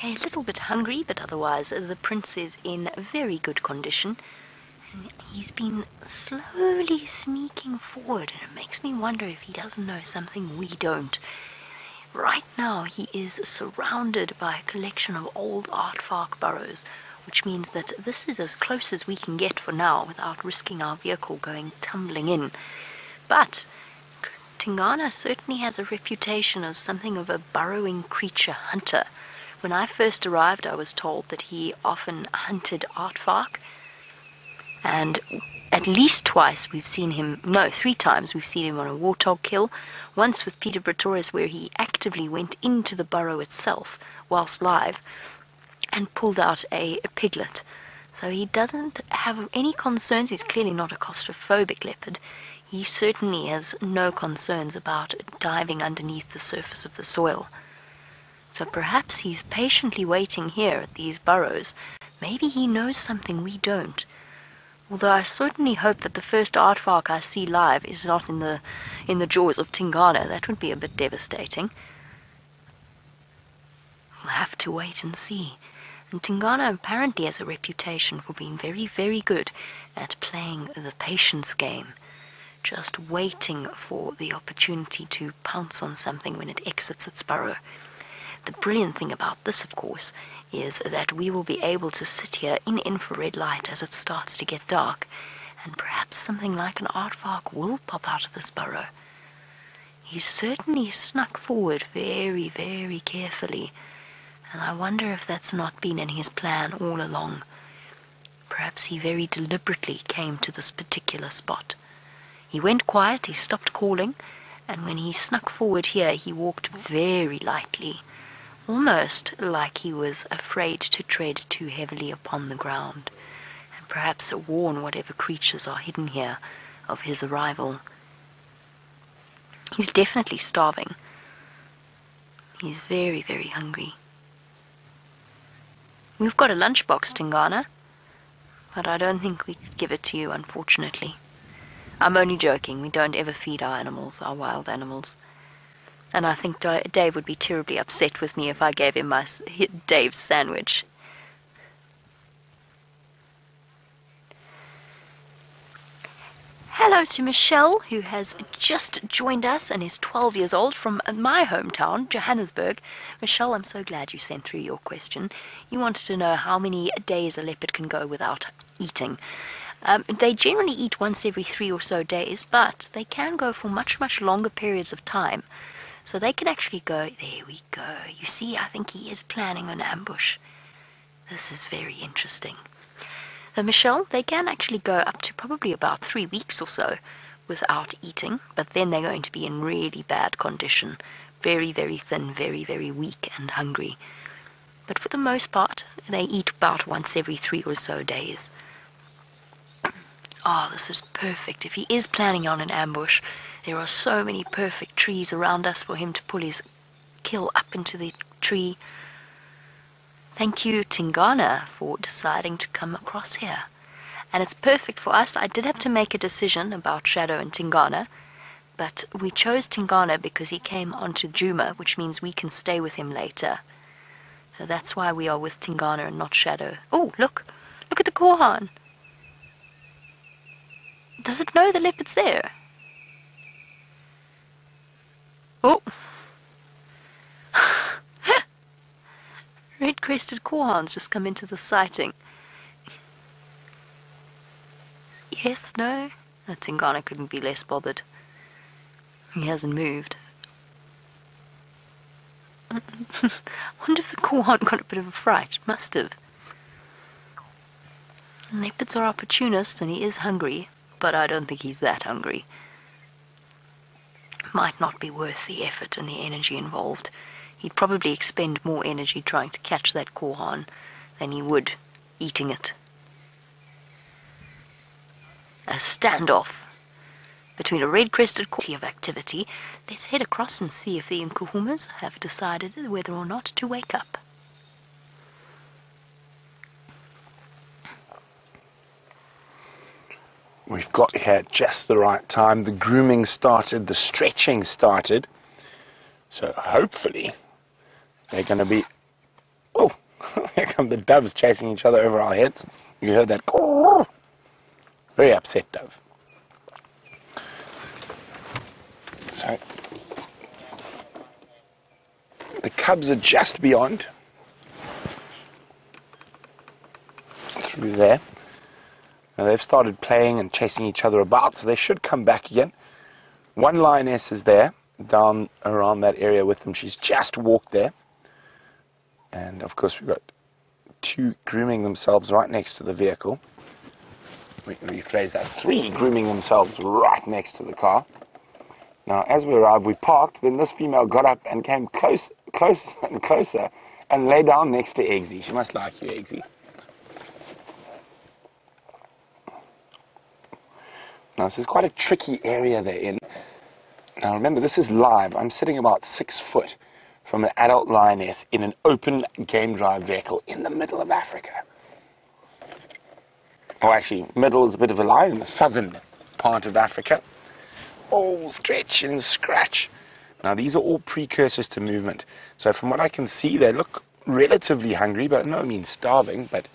A little bit hungry, but otherwise the prince is in very good condition. And he's been slowly sneaking forward, and it makes me wonder if he doesn't know something we don't. Right now he is surrounded by a collection of old aardvark burrows, which means that this is as close as we can get for now without risking our vehicle going tumbling in. But Tingana certainly has a reputation as something of a burrowing creature hunter. When I first arrived, I was told that he often hunted aardvark, and at least twice we've seen him, no, three times we've seen him on a warthog kill, once with Peter Pretorius where he actively went into the burrow itself whilst live and pulled out a piglet. So he doesn't have any concerns. He's clearly not a claustrophobic leopard. He certainly has no concerns about diving underneath the surface of the soil. So perhaps he's patiently waiting here at these burrows. Maybe he knows something we don't. Although I certainly hope that the first aardvark I see live is not in the jaws of Tingana. That would be a bit devastating. We'll have to wait and see. And Tingana apparently has a reputation for being very, very good at playing the patience game. Just waiting for the opportunity to pounce on something when it exits its burrow. The brilliant thing about this, of course, is that we will be able to sit here in infrared light as it starts to get dark, and perhaps something like an aardvark will pop out of this burrow. He certainly snuck forward very, very carefully, and I wonder if that's not been in his plan all along. Perhaps he very deliberately came to this particular spot. He went quiet, he stopped calling, and when he snuck forward here, he walked very lightly, almost like he was afraid to tread too heavily upon the ground, and perhaps warn whatever creatures are hidden here of his arrival. He's definitely starving. He's very, very hungry. We've got a lunchbox, Tingana, but I don't think we could give it to you, unfortunately. I'm only joking. We don't ever feed our animals, our wild animals. And I think Dave would be terribly upset with me if I gave him Dave's sandwich. Hello to Michelle, who has just joined us and is 12 years old from my hometown, Johannesburg. Michelle, I'm so glad you sent through your question. You wanted to know how many days a leopard can go without eating. They generally eat once every 3 or so days, but they can go for much, much longer periods of time. So they can actually go, there we go. You see, I think he is planning an ambush. This is very interesting. So Michelle, they can actually go up to probably about 3 weeks or so without eating, but then they're going to be in really bad condition. Very, very thin, very, very weak and hungry. But for the most part, they eat about once every 3 or so days. Ah, this is perfect. If he is planning on an ambush, there are so many perfect trees around us for him to pull his kill up into the tree. Thank you, Tingana, for deciding to come across here. And it's perfect for us. I did have to make a decision about Shadow and Tingana, but we chose Tingana because he came onto Djuma, which means we can stay with him later. So that's why we are with Tingana and not Shadow. Oh, look! Look at the Korhaan! Does it know the leopard's there? Oh! Red-crested Korhaan's just come into the sighting. Yes, no? Tingana couldn't be less bothered. He hasn't moved. I wonder if the Korhaan got a bit of a fright. Must have. Leopards are opportunists and he is hungry, but I don't think he's that hungry. Might not be worth the effort and the energy involved. He'd probably expend more energy trying to catch that Korhaan than he would eating it. A standoff between a red-crested Korhaan of activity. Let's head across and see if the Nkuhumas have decided whether or not to wake up. We've got here at just the right time. The grooming started, the stretching started. So hopefully they're going to be... Oh, Here come the doves chasing each other over our heads. You heard that? Very upset dove. So the cubs are just beyond. Through there. Now they've started playing and chasing each other about, so they should come back again. One lioness is there, down around that area with them. She's just walked there. And of course we've got two grooming themselves right next to the vehicle. We can rephrase that. Three grooming themselves right next to the car. Now as we arrived, we parked, then this female got up and came closer and closer and lay down next to Eggsy. She must like you, Eggsy. Now this is quite a tricky area they're in. Now remember, this is live. I'm sitting about 6 foot from an adult lioness in an open game drive vehicle in the middle of Africa. Oh, actually, middle is a bit of a lie, in the southern part of Africa. All stretch and scratch. Now these are all precursors to movement. So from what I can see, they look relatively hungry, but no means starving, but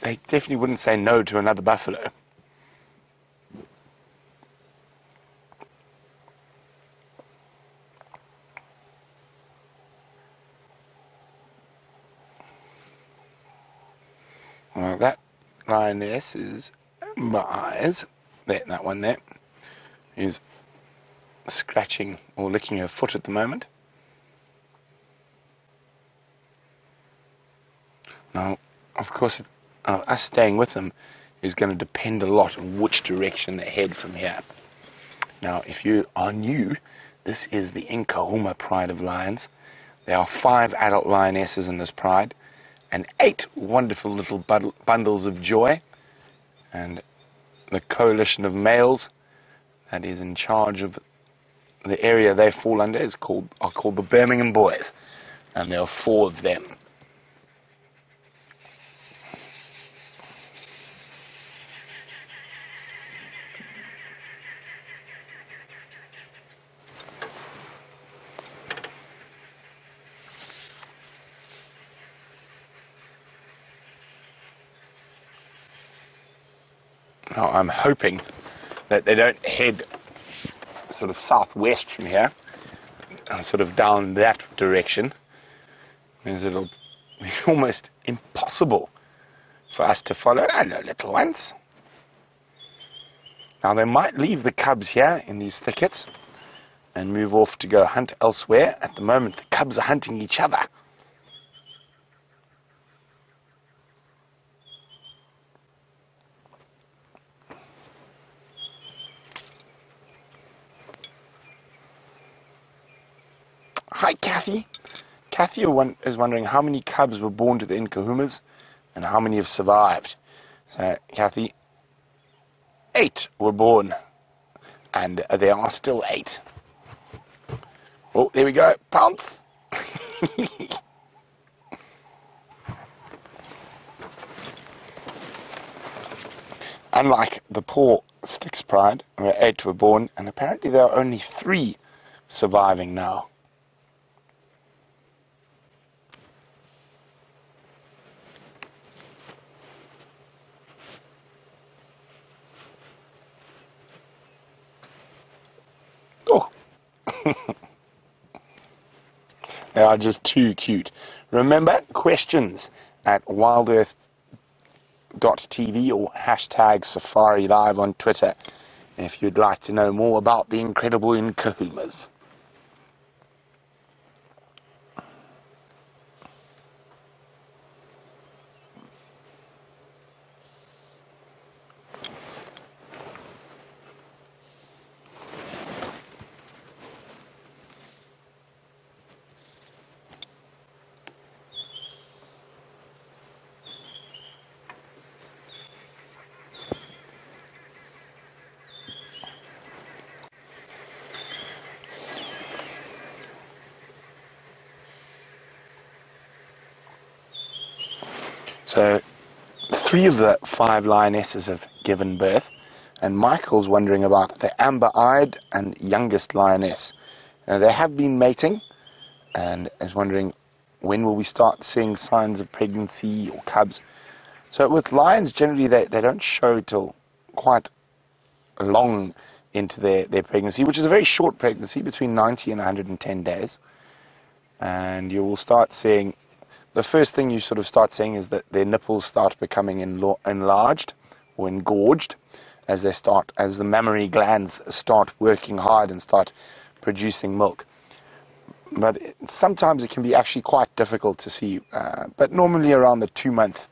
they definitely wouldn't say no to another buffalo. Well, that lioness is Ma's, that one there, is scratching or licking her foot at the moment. Now, of course, us staying with them is going to depend a lot on which direction they head from here. Now, if you are new, this is the Nkuhuma Pride of Lions. There are 5 adult lionesses in this pride, and 8 wonderful little bundles of joy, and the coalition of males that is in charge of the area they fall under is called the Birmingham Boys, and there are 4 of them. Now I'm hoping that they don't head sort of southwest from here and sort of down that direction, because it'll be almost impossible for us to follow. Hello, little ones. Now they might leave the cubs here in these thickets and move off to go hunt elsewhere. At the moment, the cubs are hunting each other. Hi, Kathy. Kathy is wondering how many cubs were born to the Nkuhumas and how many have survived. So, Kathy, 8 were born, and there are still 8. Oh, there we go. Pounce. Unlike the poor Styx pride, where 8 were born, and apparently there are only 3 surviving now. They are just too cute. Remember, questions at wildearth.tv or #SafariLive on Twitter if you'd like to know more about the incredible Nkuhumas. So 3 of the 5 lionesses have given birth, and Michael's wondering about the amber-eyed and youngest lioness. Now, they have been mating, and is wondering when will we start seeing signs of pregnancy or cubs? So with lions, generally, they don't show till quite long into their pregnancy, which is a very short pregnancy, between 90 and 110 days. And you will start seeing, the first thing you sort of start seeing is that their nipples start becoming enlarged or engorged as they start, as the mammary glands start working hard and start producing milk. But sometimes it can be actually quite difficult to see. But normally around the 2 month,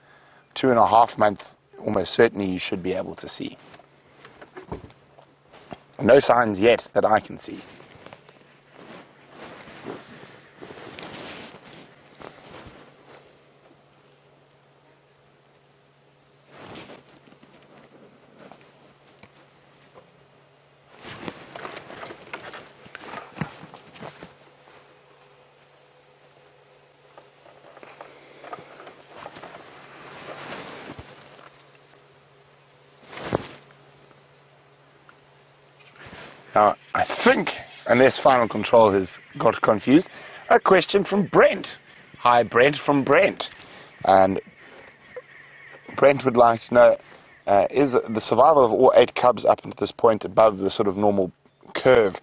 2.5 month, almost certainly you should be able to see. No signs yet that I can see. Now, I think, unless Final Control has got confused, a question from Brent. Hi, Brent from Brent. And Brent would like to know, is the survival of all 8 cubs up until this point above the sort of normal curve?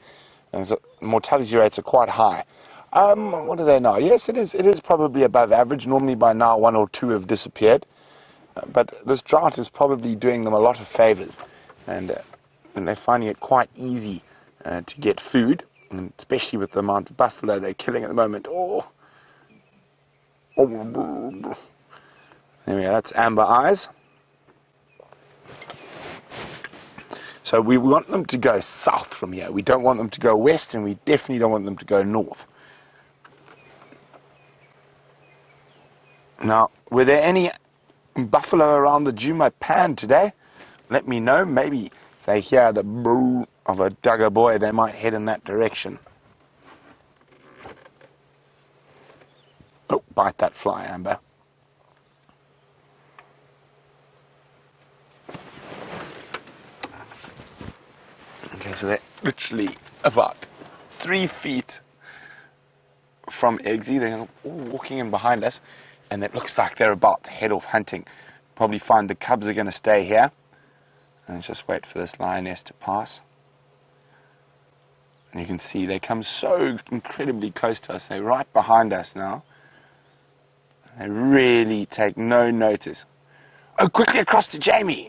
And so mortality rates are quite high. What are they now? Yes, it is probably above average. Normally by now 1 or 2 have disappeared. But this drought is probably doing them a lot of favours. And they're finding it quite easy to get food, and especially with the amount of buffalo they're killing at the moment. Oh. There we go, that's Amber Eyes. So we want them to go south from here. We don't want them to go west, and we definitely don't want them to go north. Now, were there any buffalo around the Djuma Pan today? Let me know. Maybe if they hear the boo of a Dugger boy, they might head in that direction. Oh, bite that fly, Amber. Okay, so they're literally about 3 feet from Eggsy. They're all walking in behind us, and it looks like they're about to head off hunting. Probably find the cubs are going to stay here. And just wait for this lioness to pass. And you can see they come so incredibly close to us. They're right behind us now. They really take no notice. Oh, quickly across to Jamie.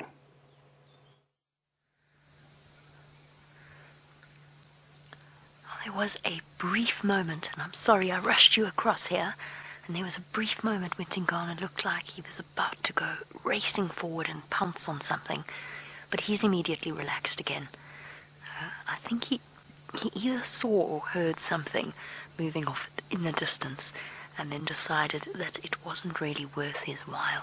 It was a brief moment, and I'm sorry I rushed you across here. And there was a brief moment when Tingana looked like he was about to go racing forward and pounce on something. But he's immediately relaxed again. I think he either saw or heard something moving off in the distance, and then decided that it wasn't really worth his while.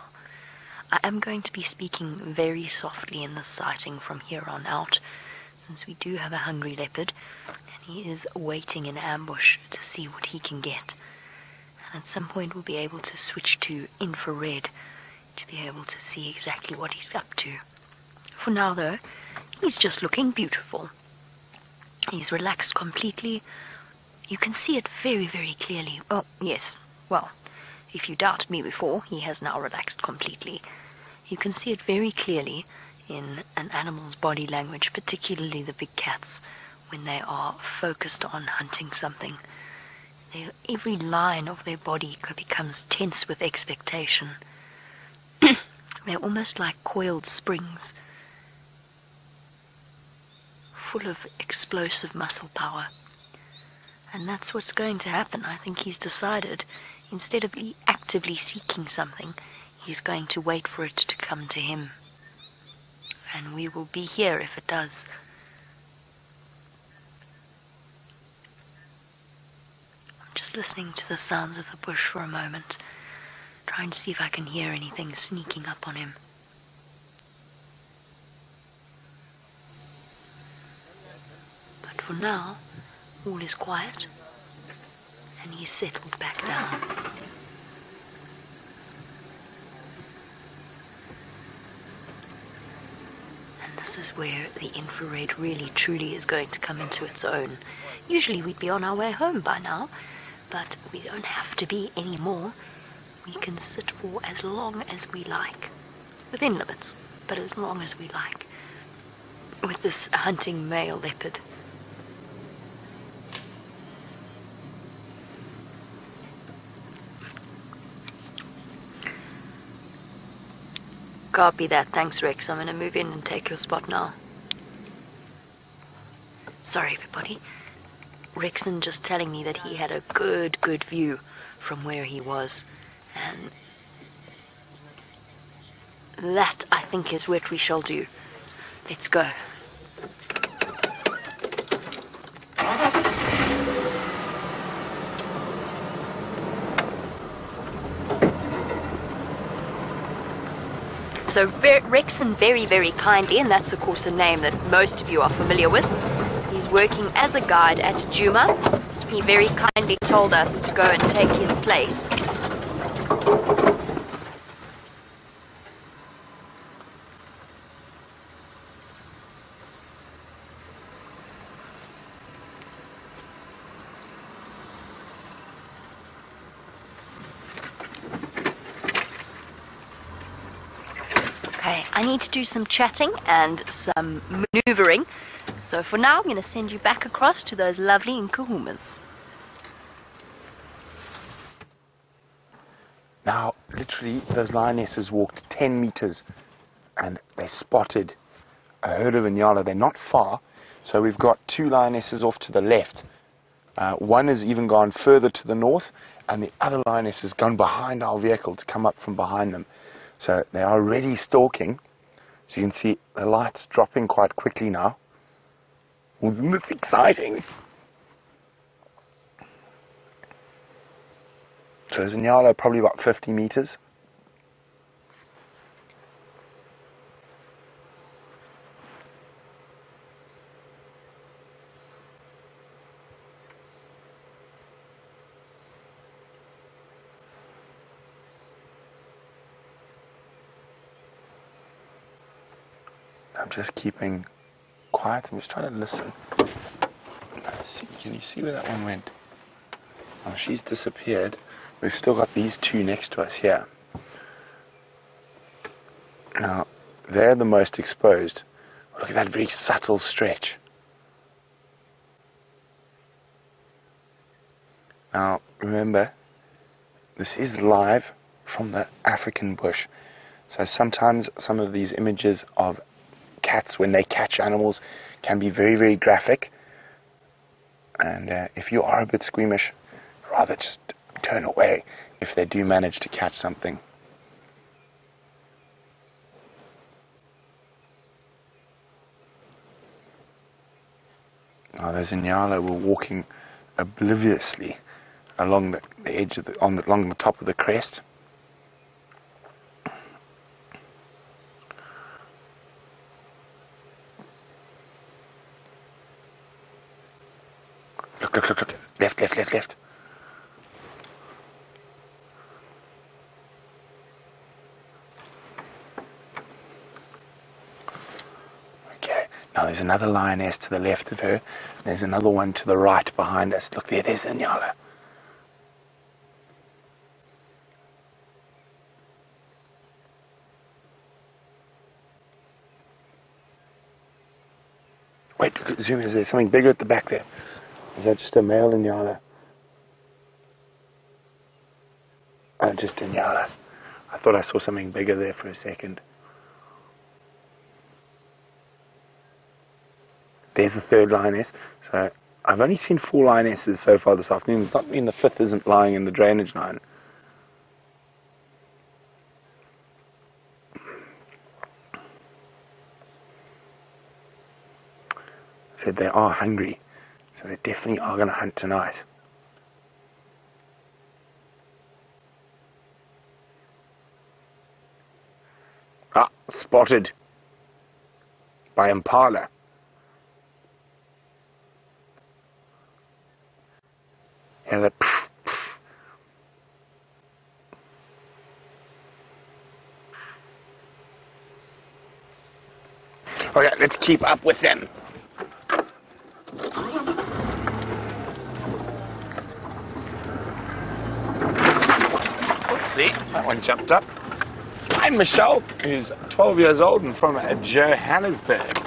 I am going to be speaking very softly in this sighting from here on out, since we do have a hungry leopard, and he is waiting in ambush to see what he can get. And at some point we'll be able to switch to infrared to be able to see exactly what he's up to. For now, though, he's just looking beautiful. He's relaxed completely. You can see it very, very clearly. Oh, yes. Well, if you doubted me before, he has now relaxed completely. You can see it very clearly in an animal's body language, particularly the big cats, when they are focused on hunting something. Every line of their body becomes tense with expectation. They're almost like coiled springs, full of explosive muscle power. And that's what's going to happen. I think he's decided, instead of actively seeking something, he's going to wait for it to come to him. And we will be here if it does. I'm just listening to the sounds of the bush for a moment, trying to see if I can hear anything sneaking up on him. For now, all is quiet, and he's settled back down. And this is where the infrared really truly is going to come into its own. Usually we'd be on our way home by now, but We don't have to be any more. We can sit for as long as we like. Within limits, but as long as we like. With this hunting male leopard. Copy that. Thanks, Rex. I'm going to move in and take your spot now. Sorry, everybody. Rexon just telling me that he had a good view from where he was. And that, I think, is what we shall do. Let's go. So Rexon very kindly, and that's of course a name that most of you are familiar with. He's working as a guide at Djuma. He very kindly told us to go and take his place. Okay, I need to do some chatting and some maneuvering. So for now, I'm going to send you back across to those lovely Nkuhumas. Now, literally, those lionesses walked 10 meters and they spotted a herd of Inyala. They're not far, so we've got two lionesses off to the left. One has even gone further to the north, and the other lioness has gone behind our vehicle to come up from behind them. So they are already stalking. So you can see the light's dropping quite quickly now. Wasn't this exciting? So there's Nyala, probably about 50 meters. I'm just keeping quiet. I'm just trying to listen. Can you see where that one went? Oh, she's disappeared. We've still got these two next to us here. Now, they're the most exposed. Look at that very subtle stretch. Now, remember, this is live from the African bush. So sometimes some of these images of cats, when they catch animals, can be very graphic, and if you are a bit squeamish, rather just turn away if they do manage to catch something. Now those Inyala were walking obliviously along the edge of the, along the top of the crest. Look, left. Okay, now there's another lioness to the left of her, and there's another one to the right behind us. Look there, there's Inyala. Wait, look, zoom in, there's something bigger at the back there. Is that just a male Inyala? Oh, just Inyala. I thought I saw something bigger there for a second. There's the third lioness. So I've only seen 4 lionesses so far this afternoon. Does not mean the 5th isn't lying in the drainage line. Said they are hungry. So they definitely are going to hunt tonight. Ah, spotted by impala. Hear that pff, pff. Okay, let's keep up with them. See, that one jumped up. I'm Michelle, who's 12 years old and from Johannesburg.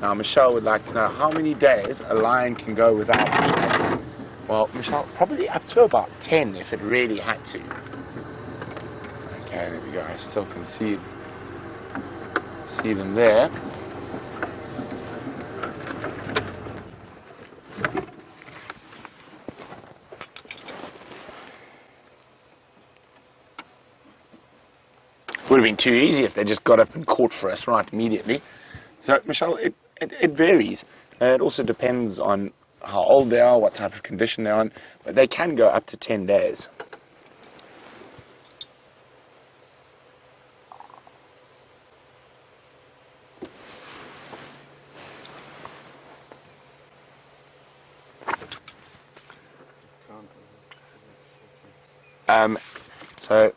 Now, Michelle would like to know how many days a lion can go without eating. Well, Michelle, probably up to about 10 if it really had to. Okay, there we go. I still can see them there. Would have been too easy if they just got up and caught for us right immediately. So, Michelle, it varies. It also depends on how old they are, what type of condition they're on, but they can go up to 10 days. So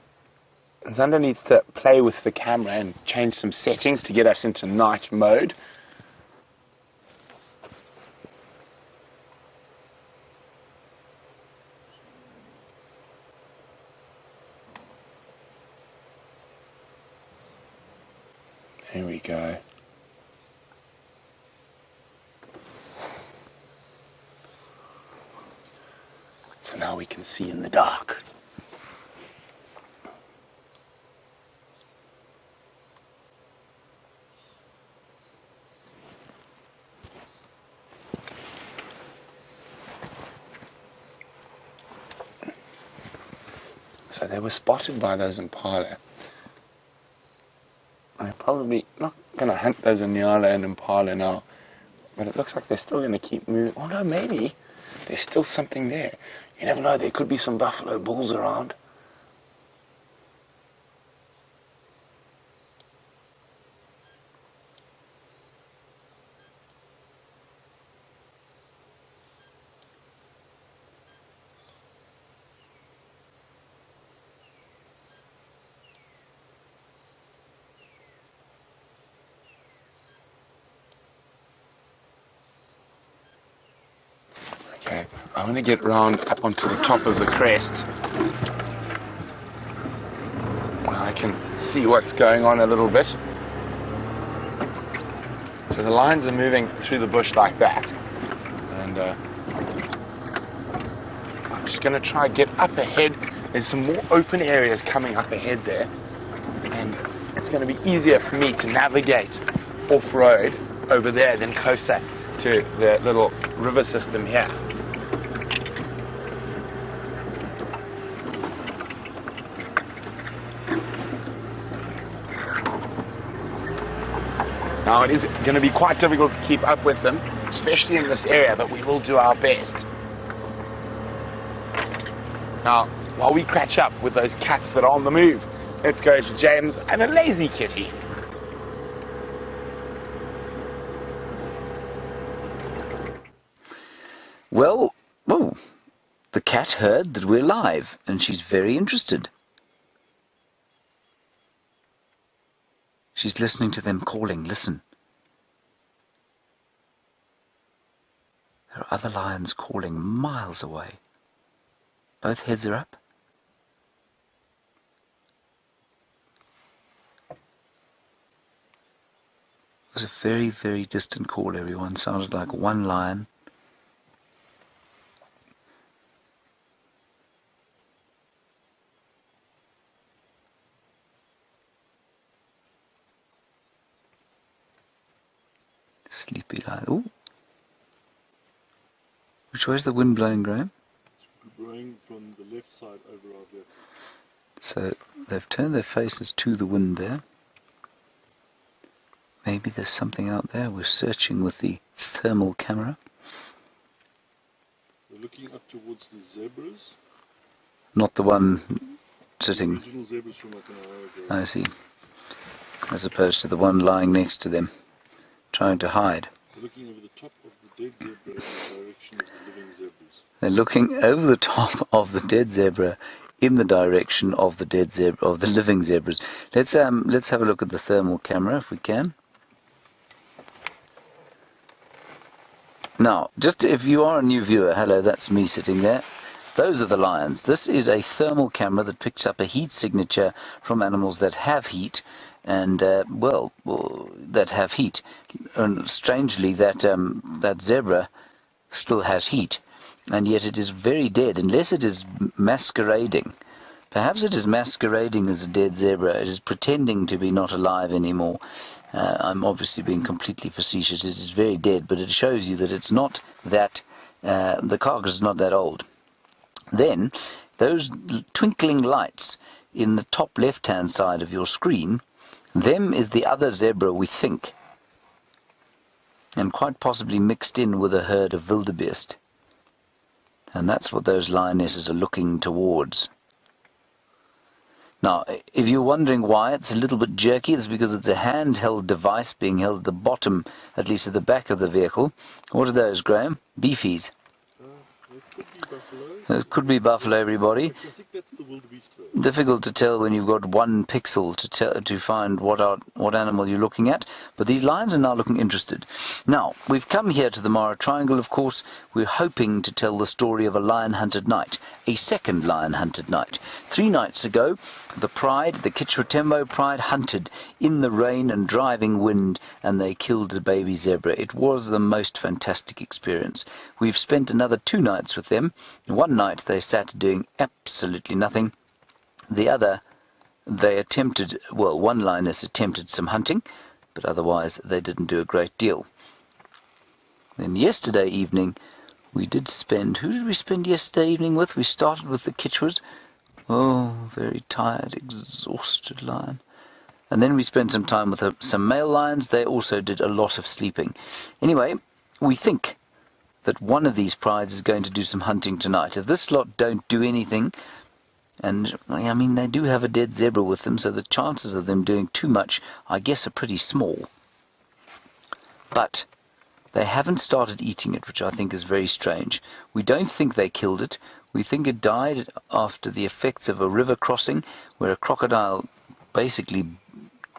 Zander needs to play with the camera and change some settings to get us into night mode. Here we go. So now we can see in the dark. They were spotted by those impala. I'm probably not going to hunt those Inyala and impala now, but it looks like they're still going to keep moving. Oh no, maybe there's still something there. You never know, there could be some buffalo bulls around. I'm going to get round up onto the top of the crest where I can see what's going on a little bit. So the lions are moving through the bush like that, and I'm just going to try and get up ahead. There's some more open areas coming up ahead there, and it's going to be easier for me to navigate off-road over there than closer to the little river system here. Now, it is going to be quite difficult to keep up with them, especially in this area, but we will do our best. Now, while we catch up with those cats that are on the move, let's go to James and a lazy kitty. Well, oh, the cat heard that we're live, and she's very interested. She's listening to them calling, listen. There are other lions calling miles away. Both heads are up. It was a very, very distant call, everyone. Sounded like one lion. Sleepy lion. Ooh. Which way is the wind blowing, Graham? It's blowing from the left side over our vehicle. So they've turned their faces to the wind there. Maybe there's something out there. We're searching with the thermal camera. We're looking up towards the zebras. Not the one sitting. The original zebras from like an hour ago. I see. As opposed to the one lying next to them, trying to hide. They're looking over the top of the dead zebra in the direction of the living zebras. They're looking over the top of the dead zebra in the direction of the dead zebra, of the living zebras. Let's have a look at the thermal camera if we can. Now, just if you are a new viewer, hello, that's me sitting there. Those are the lions. This is a thermal camera that picks up a heat signature from animals that have heat, and and strangely that that zebra still has heat, and yet it is very dead unless it is masquerading. Perhaps it is masquerading as a dead zebra. It is pretending to be not alive anymore. I'm obviously being completely facetious. It is very dead, but it shows you that it's not that the carcass is not that old. Then those twinkling lights in the top left hand side of your screen, them is the other zebra, we think, and quite possibly mixed in with a herd of wildebeest. And that's what those lionesses are looking towards. Now, if you're wondering why it's a little bit jerky, it's because it's a handheld device being held at the bottom, at least at the back of the vehicle. What are those, Graham? Beefies. It could be buffalo, everybody. I think that's the wildebeest. Difficult to tell when you've got one pixel to tell, to find what animal you're looking at. But these lions are now looking interested. Now, we've come here to the Mara Triangle, of course. We're hoping to tell the story of a lion-hunted night, a second lion-hunted night. 3 nights ago, the pride, the Kichwa Tembo pride, hunted in the rain and driving wind, and they killed a baby zebra. It was the most fantastic experience. We've spent another 2 nights with them. One night they sat doing absolutely nothing. The other, they attempted, well, one lioness attempted some hunting, but otherwise they didn't do a great deal. Then yesterday evening, we did spend, who did we spend yesterday evening with? We started with the Kichwas. Oh, very tired, exhausted lion. And then we spent some time with some male lions. They also did a lot of sleeping. Anyway, we think that one of these prides is going to do some hunting tonight. If this lot don't do anything, and I mean they do have a dead zebra with them, so the chances of them doing too much, I guess, are pretty small. But they haven't started eating it, which I think is very strange. We don't think they killed it. We think it died after the effects of a river crossing, where a crocodile basically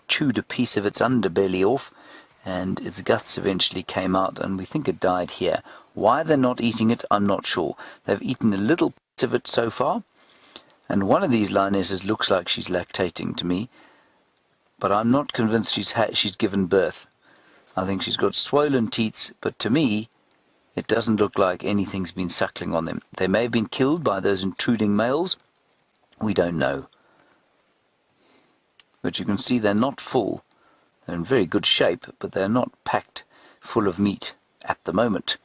chewed a piece of its underbelly off, and its guts eventually came out, and we think it died here. Why they're not eating it, I'm not sure. They've eaten a little piece of it so far, and one of these lionesses looks like she's lactating to me, but I'm not convinced she's given birth. I think she's got swollen teats, but to me, it doesn't look like anything's been suckling on them. They may have been killed by those intruding males. We don't know. But you can see they're not full. They're in very good shape, but they're not packed full of meat at the moment.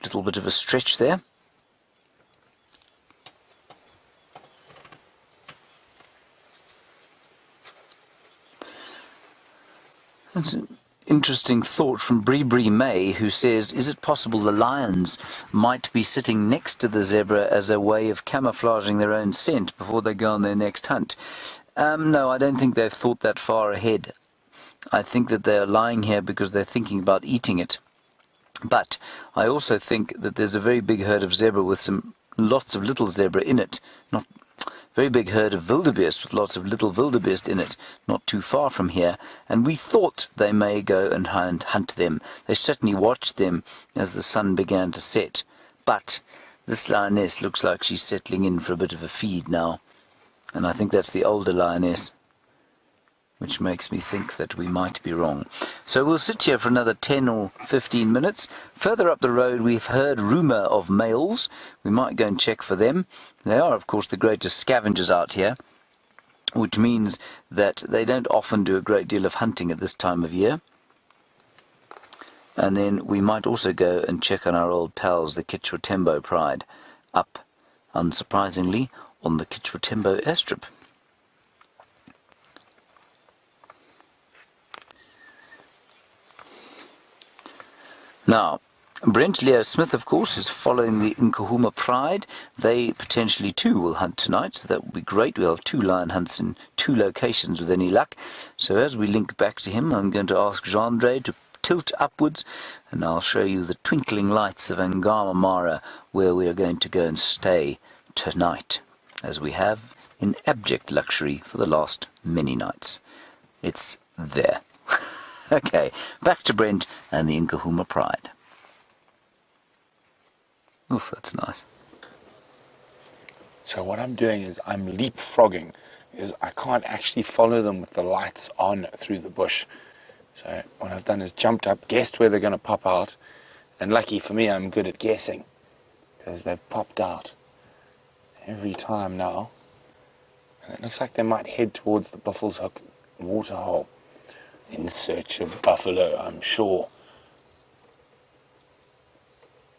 A little bit of a stretch there. That's it. Interesting thought from Bree May, who says, is it possible the lions might be sitting next to the zebra as a way of camouflaging their own scent before they go on their next hunt? No, I don't think they've thought that far ahead. I think that they're lying here because they're thinking about eating it. But I also think that there's a very big herd of zebra with lots of little zebra in it. Not very big herd of wildebeest with lots of little wildebeest in it, not too far from here, and we thought they may go and hunt them. They certainly watched them as the sun began to set, but this lioness looks like she's settling in for a bit of a feed now, and I think that's the older lioness, which makes me think that we might be wrong. So we'll sit here for another 10 or 15 minutes. Further up the road, we've heard rumour of males. We might go and check for them. They are, of course, the greatest scavengers out here, which means that they don't often do a great deal of hunting at this time of year. And then we might also go and check on our old pals, the Kichwa Tembo pride, up, unsurprisingly, on the Kichwa Tembo airstrip. Now, Brent Leo Smith, of course, is following the Nkuhuma pride. They potentially too will hunt tonight, so that will be great. We'll have 2 lion hunts in 2 locations with any luck. So as we link back to him, I'm going to ask Jean-Dre to tilt upwards, and I'll show you the twinkling lights of Angama Mara, where we are going to go and stay tonight, as we have in abject luxury for the last many nights. It's there. Okay, back to Brent and the Nkuhuma pride. Oof, that's nice. So what I'm doing is I'm leapfrogging, is I can't actually follow them with the lights on through the bush. So what I've done is jumped up, guessed where they're going to pop out, and lucky for me I'm good at guessing, because they've popped out every time now. And it looks like they might head towards the Buffelshoek waterhole in search of buffalo, I'm sure.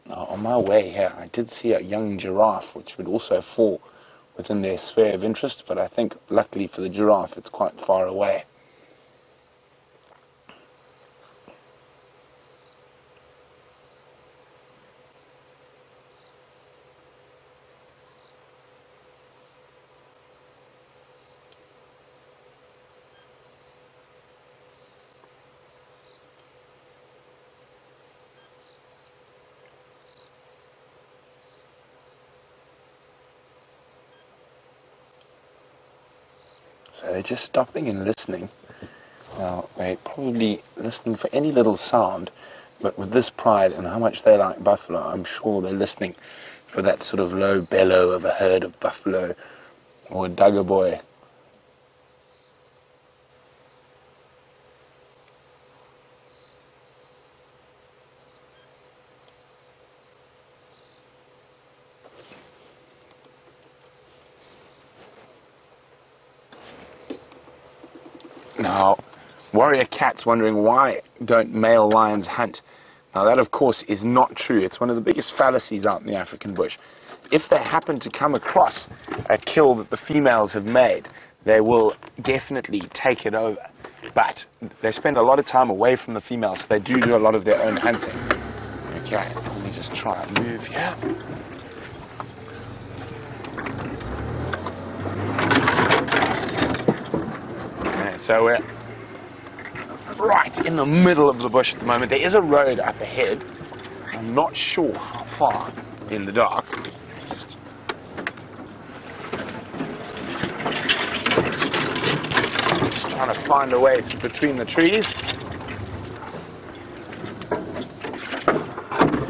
Now, on my way here, I did see a young giraffe, which would also fall within their sphere of interest, but I think, luckily for the giraffe, it's quite far away. They're just stopping and listening. Now, they're probably listening for any little sound, but with this pride and how much they like buffalo, I'm sure they're listening for that sort of low bellow of a herd of buffalo or a dugger boy. Now, warrior cat's wondering why don't male lions hunt. Now that, of course, is not true. It's one of the biggest fallacies out in the African bush. If they happen to come across a kill that the females have made, they will definitely take it over. But they spend a lot of time away from the females, so they do a lot of their own hunting. Okay, let me just try and move here. So we're right in the middle of the bush at the moment. There is a road up ahead. I'm not sure how far in the dark. Just trying to find a way between the trees.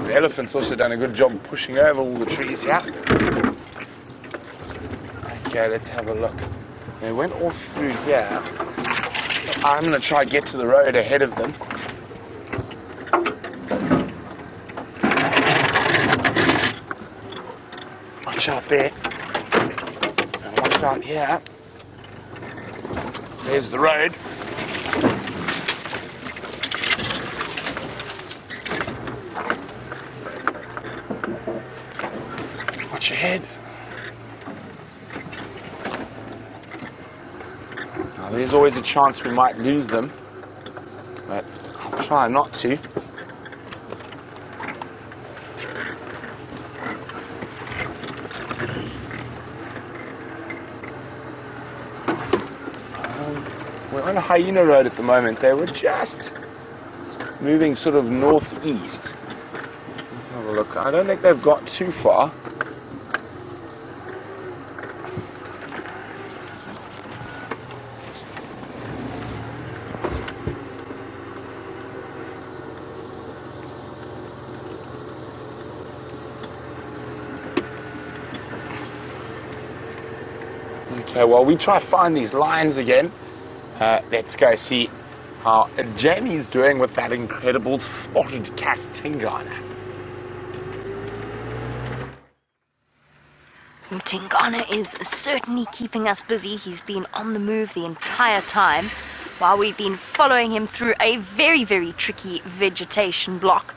The elephant's also done a good job pushing over all the trees here. Okay, let's have a look. They went off through here. I'm going to try to get to the road ahead of them. Watch out there. And watch out here. There's the road. Watch your head. Now, there's always a chance we might lose them, but I'll try not to. We're on Hyena Road at the moment. They were just moving sort of northeast. Let's have a look. I don't think they've got too far. Okay, well, we try to find these lions again. Let's go see how Jamie's doing with that incredible spotted cat, Tingana. Tingana is certainly keeping us busy. He's been on the move the entire time while we've been following him through a very, very tricky vegetation block.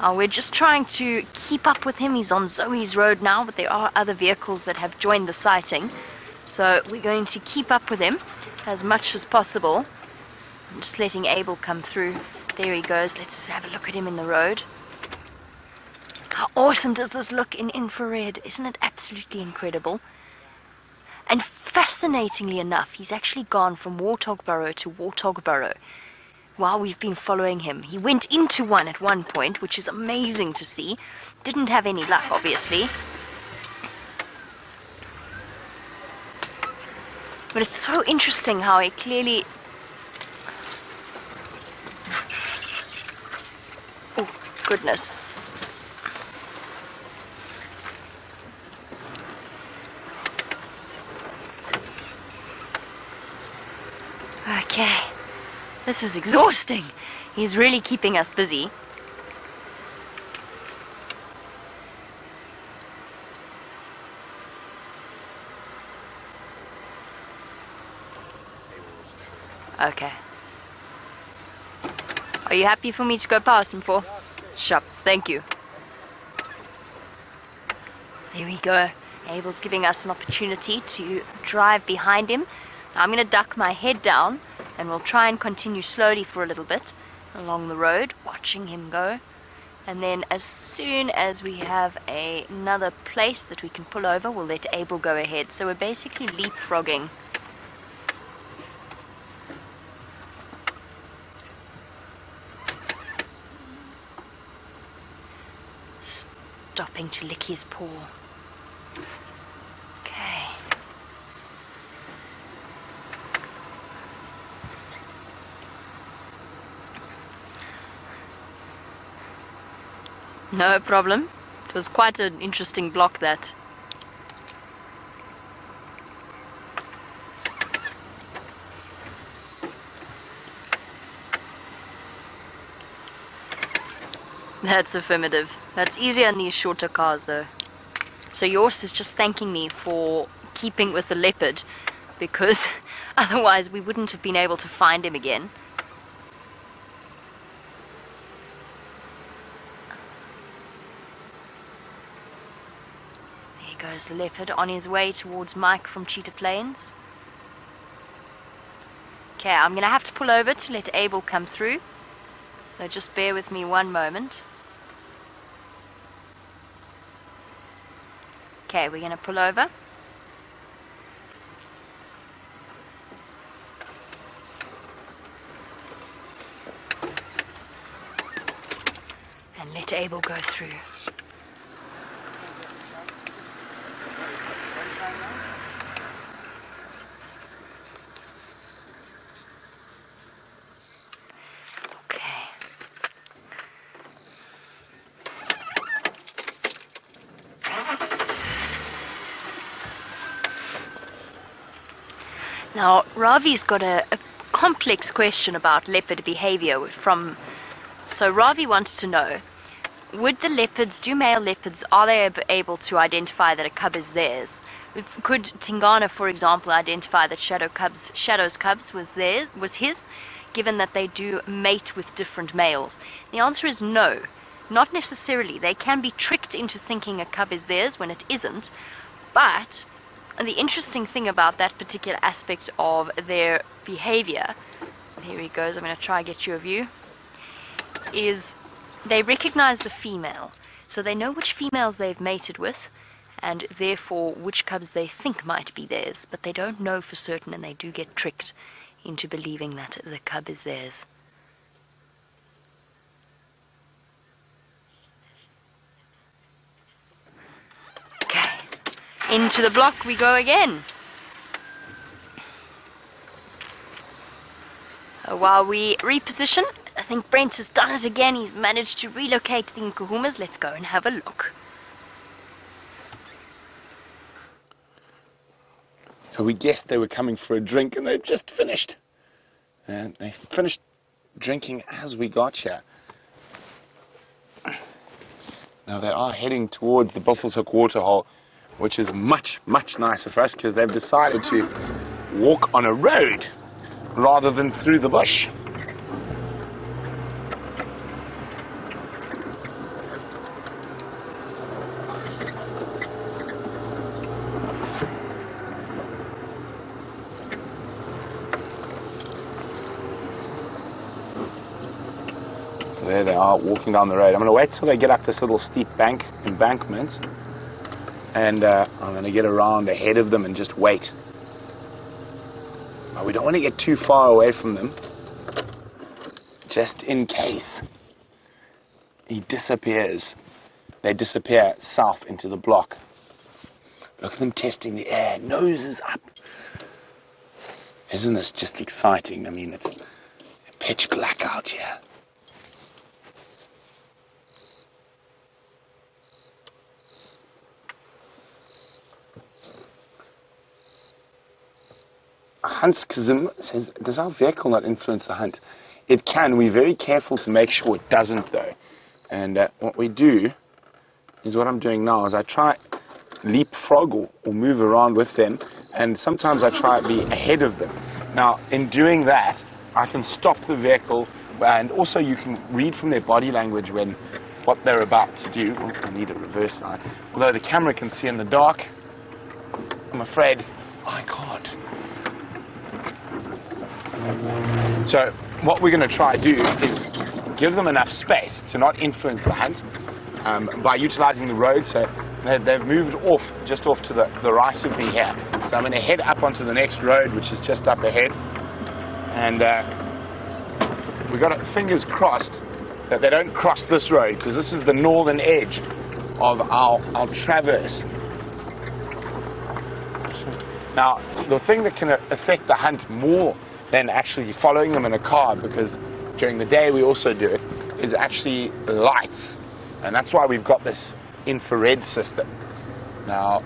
We're just trying to keep up with him. He's on Zoe's Road now, but there are other vehicles that have joined the sighting. So we're going to keep up with him as much as possible. I'm just letting Abel come through. There he goes. Let's have a look at him in the road. How awesome does this look in infrared? Isn't it absolutely incredible? And fascinatingly enough, he's actually gone from warthog burrow to warthog burrow while we've been following him. He went into one at one point, which is amazing to see. Didn't have any luck, obviously. But it's so interesting how he clearly... Oh, goodness. This is exhausting. He's really keeping us busy. Okay. Are you happy for me to go past him for? Sharp, thank you. There we go. Abel's giving us an opportunity to drive behind him. Now I'm going to duck my head down and we'll try and continue slowly for a little bit along the road, watching him go. And then as soon as we have another place that we can pull over, we'll let Abel go ahead. So we're basically leapfrogging. Stopping to lick his paw. Okay. No problem. It was quite an interesting block, that. That's affirmative. That's easier in these shorter cars though. So Jorst is just thanking me for keeping with the leopard, because otherwise we wouldn't have been able to find him again. There goes the leopard on his way towards Mike from Cheetah Plains. Okay, I'm gonna have to pull over to let Abel come through. So just bear with me one moment. Okay, we're going to pull over. And let Abel go through. Now, Ravi's got a complex question about leopard behavior from... So Ravi wanted to know, would the leopards, do male leopards, are they able to identify that a cub is theirs? Could Tingana, for example, identify that Shadow's cubs was his, given that they do mate with different males? The answer is no, not necessarily. They can be tricked into thinking a cub is theirs when it isn't, but... And the interesting thing about that particular aspect of their behavior, here he goes, I'm going to try and get you a view, is they recognize the female. So they know which females they've mated with and therefore which cubs they think might be theirs, but they don't know for certain and they do get tricked into believing that the cub is theirs. Into the block we go again. While we reposition, I think Brent has done it again. He's managed to relocate the Nkuhumas. Let's go and have a look. So we guessed they were coming for a drink and they've just finished. And they finished drinking as we got here. Now they are heading towards the Buffelshoek waterhole, which is much, much nicer for us because they've decided to walk on a road rather than through the bush. So there they are walking down the road. I'm going to wait till they get up this little steep embankment. And I'm going to get around ahead of them and just wait. But we don't want to get too far away from them, just in case he disappears. They disappear south into the block. Look at them testing the air, noses up. Isn't this just exciting? I mean, it's pitch black out here. Huntschism says, does our vehicle not influence the hunt? It can. We're very careful to make sure it doesn't, though. And what we do is what I'm doing now is I try leapfrog or move around with them, and sometimes I try to be ahead of them. Now, in doing that, I can stop the vehicle, and also you can read from their body language when what they're about to do. Oh, I need a reverse light. Although the camera can see in the dark, I'm afraid I can't. So what we're going to try to do is give them enough space to not influence the hunt by utilizing the road. So they've moved off, just off to the right of me here. So I'm going to head up onto the next road, which is just up ahead. And we've got our fingers crossed that they don't cross this road, because this is the northern edge of our traverse. Now, the thing that can affect the hunt more than actually following them in a car, because during the day we also do it, is actually lights. And that's why we've got this infrared system. Now,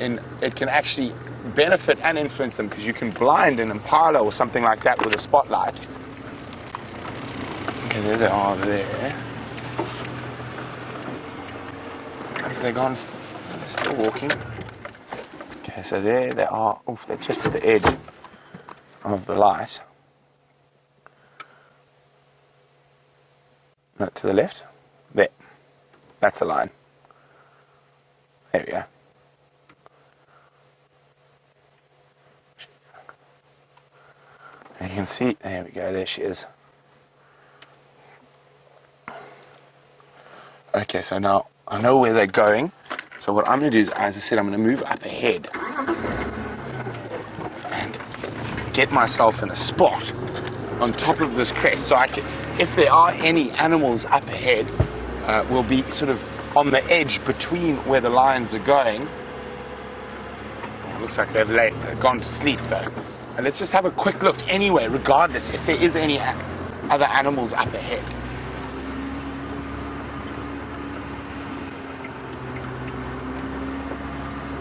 it can actually benefit and influence them, because you can blind an impala or something like that with a spotlight. Okay, there they are there. Have they gone? They're still walking. Okay, so there they are. Oof, they're just at the edge of the light. Not to the left. There. That's a line. There we go. And you can see, there we go, there she is. Okay, so now I know where they're going. So what I'm going to do is, as I said, I'm going to move up ahead and get myself in a spot on top of this crest, so I can, if there are any animals up ahead, we'll be sort of on the edge between where the lions are going. Oh, it looks like they've laid, they've gone to sleep though. And let's just have a quick look anyway, regardless if there is any other animals up ahead.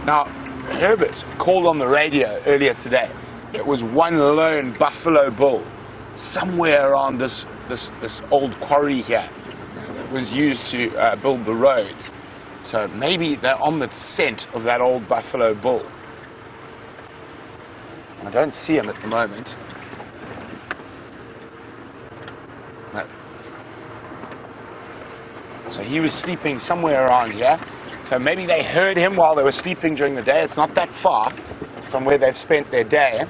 Now, Herbert called on the radio earlier today. It was one lone buffalo bull somewhere around this old quarry here that was used to build the roads. So maybe they're on the scent of that old buffalo bull. I don't see him at the moment. No. So he was sleeping somewhere around here. So maybe they heard him while they were sleeping during the day. It's not that far from where they've spent their day.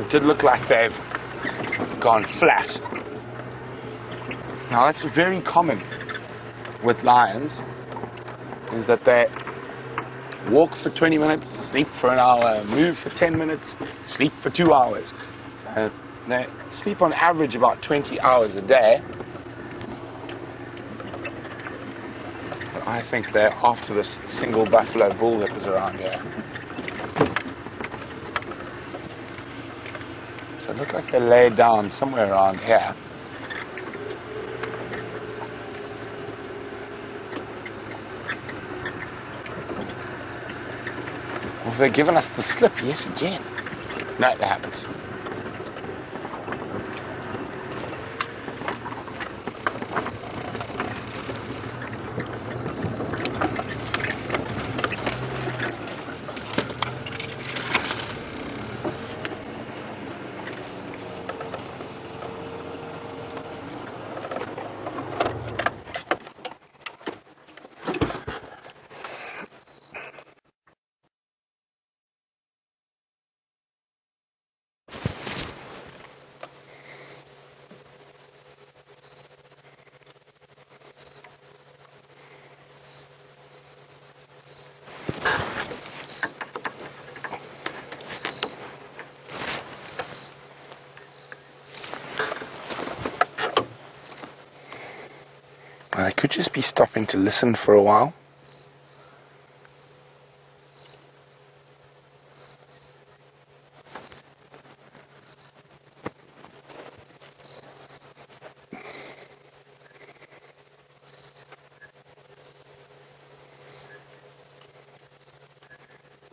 It did look like they've gone flat. Now that's very common with lions, is that they walk for 20 minutes, sleep for an hour, move for 10 minutes, sleep for 2 hours. So they sleep on average about 20 hours a day. But I think they're after this single buffalo bull that was around here. So it looked like they lay down somewhere around here. Have they given us the slip yet again? No, they haven't. I could just be stopping to listen for a while.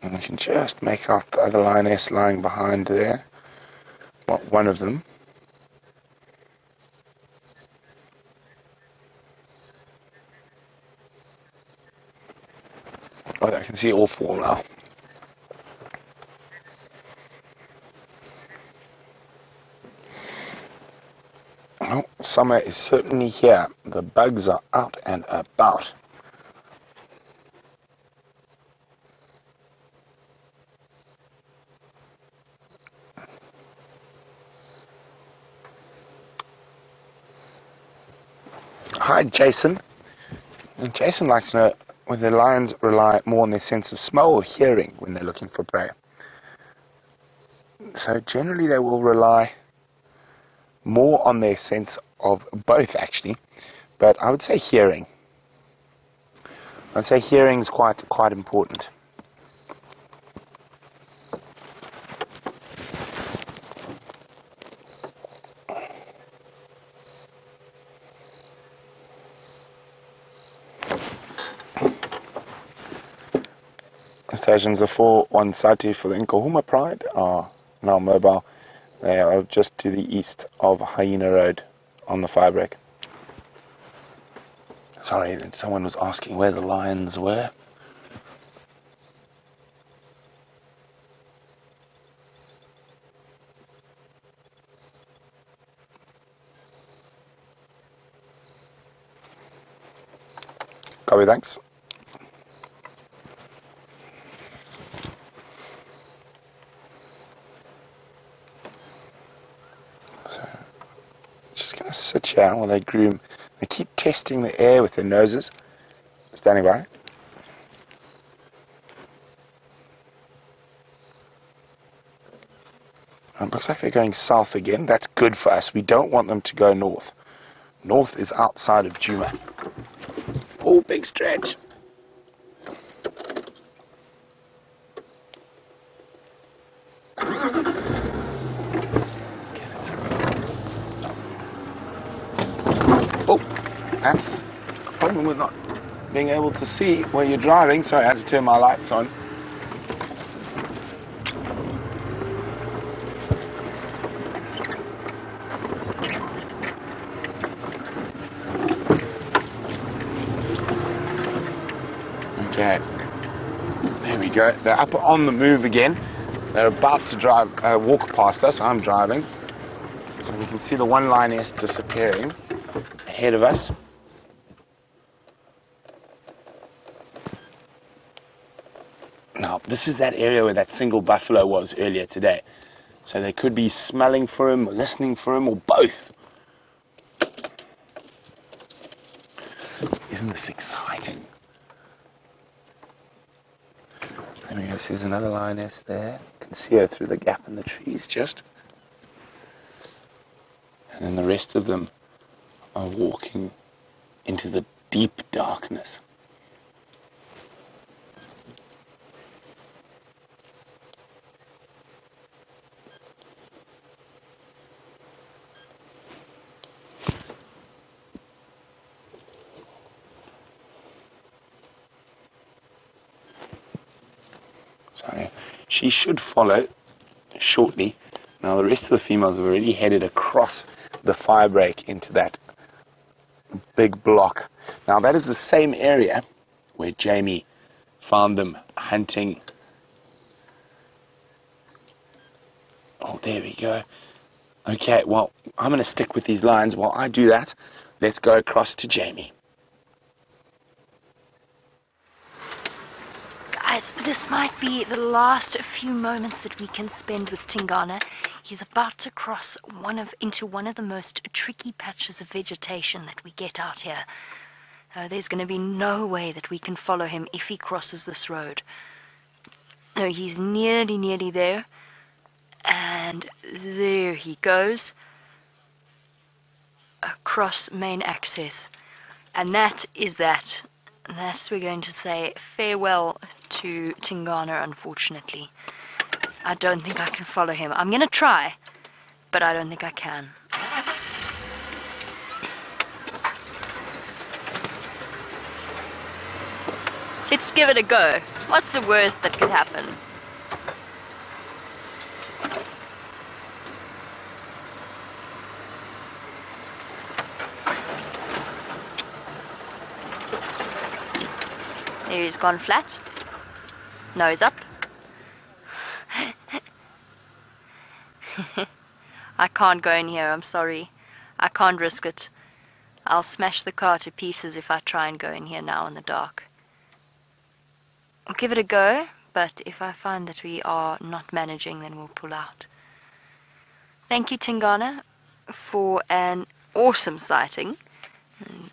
And I can just make out the other lioness lying behind there. Well, one of them. But I can see all four now. Oh, summer is certainly here. The bugs are out and about. Hi, Jason. And Jason likes to know whether lions rely more on their sense of smell or hearing when they're looking for prey. So generally they will rely more on their sense of both, actually, but I would say hearing. I'd say hearing is quite important. Stations 4 130 for the Nkuhuma Pride are now mobile. They are just to the east of Hyena Road on the firebreak. Sorry, someone was asking where the lions were. Copy, thanks. Sit here while they groom. They keep testing the air with their noses. Standing by. It looks like they're going south again. That's good for us. We don't want them to go north. North is outside of Djuma. Oh, big stretch. That's the problem with not being able to see where you're driving. Sorry, I had to turn my lights on. Okay, there we go. They're up on the move again. They're about to walk past us. I'm driving. So we can see the one lioness disappearing ahead of us. This is that area where that single buffalo was earlier today. So they could be smelling for him, or listening for him, or both. Isn't this exciting? There we go, see there's another lioness there. You can see her through the gap in the trees just. And then the rest of them are walking into the deep darkness. She should follow shortly. Now the rest of the females have already headed across the firebreak into that big block. Now that is the same area where Jamie found them hunting. Oh, there we go. Okay, well, I'm going to stick with these lines. While I do that, let's go across to Jamie. This might be the last few moments that we can spend with Tingana. He's about to cross into one of the most tricky patches of vegetation that we get out here. There's going to be no way that we can follow him if he crosses this road. No, he's nearly there. And there he goes. Across main access. And that is that. That's we're going to say farewell to Tingana, unfortunately. I don't think I can follow him. I'm going to try, but I don't think I can. Let's give it a go. What's the worst that could happen? Here he's gone flat. Nose up. I can't go in here, I'm sorry. I can't risk it. I'll smash the car to pieces if I try and go in here now in the dark. I'll give it a go, but if I find that we are not managing, then we'll pull out. Thank you, Tingana, for an awesome sighting. A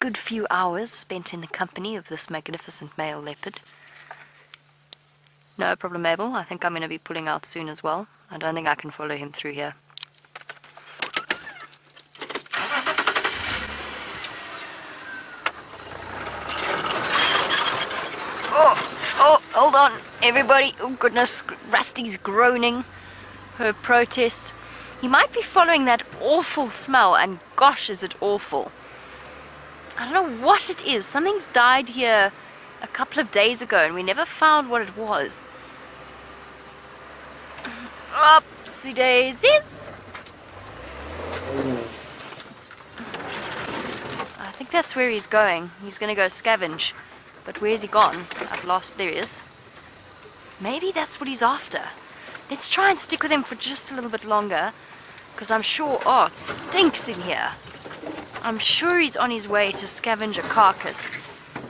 good few hours spent in the company of this magnificent male leopard. No problem, Abel. I think I'm going to be pulling out soon as well. I don't think I can follow him through here. Oh, hold on, everybody. Oh, goodness, Rusty's groaning her protest. He might be following that awful smell, and gosh, is it awful. I don't know what it is. Something's died here a couple of days ago, and we never found what it was. Upsy daisies. I think that's where he's going. He's going to go scavenge. But where's he gone? I've lost. There he is. Maybe that's what he's after. Let's try and stick with him for just a little bit longer, because I'm sure... Oh, it stinks in here. I'm sure he's on his way to scavenge a carcass.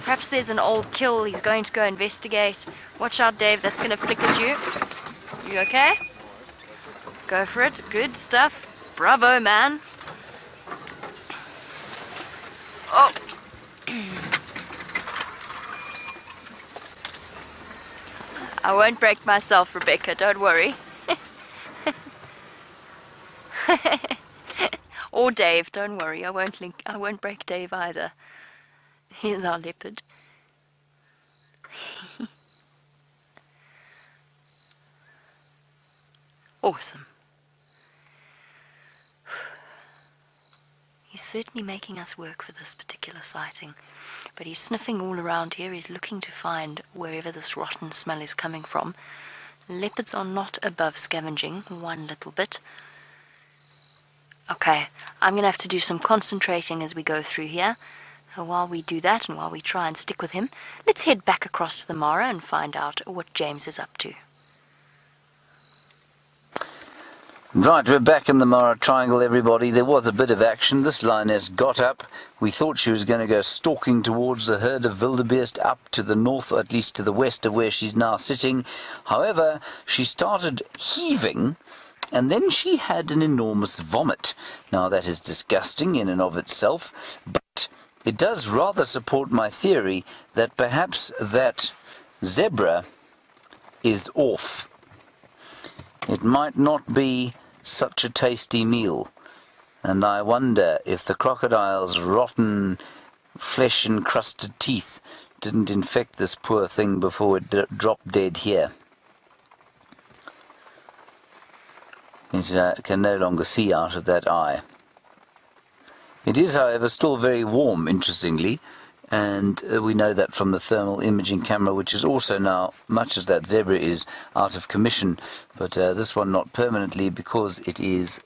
Perhaps there's an old kill. He's going to go investigate. Watch out, Dave. That's going to flick at you. You okay? Go for it. Good stuff. Bravo, man. Oh. I won't break myself, Rebecca, don't worry. Or Dave, don't worry, I won't break Dave either. Here's our leopard. Awesome. He's certainly making us work for this particular sighting. But he's sniffing all around here. He's looking to find wherever this rotten smell is coming from. Leopards are not above scavenging one little bit. Okay, I'm going to have to do some concentrating as we go through here. And while we do that, and while we try and stick with him, let's head back across to the Mara and find out what James is up to. Right, we're back in the Mara Triangle, everybody. There was a bit of action. This lioness got up. We thought she was going to go stalking towards the herd of wildebeest up to the north, or at least to the west of where she's now sitting. However, she started heaving, and then she had an enormous vomit. Now, that is disgusting in and of itself, but it does rather support my theory that perhaps that zebra is off. It might not be such a tasty meal, and I wonder if the crocodile's rotten flesh-encrusted teeth didn't infect this poor thing before it dropped dead here. It can no longer see out of that eye. It is, however, still very warm, interestingly, and we know that from the thermal imaging camera, which is also now, much as that zebra is, out of commission, but this one not permanently, because it is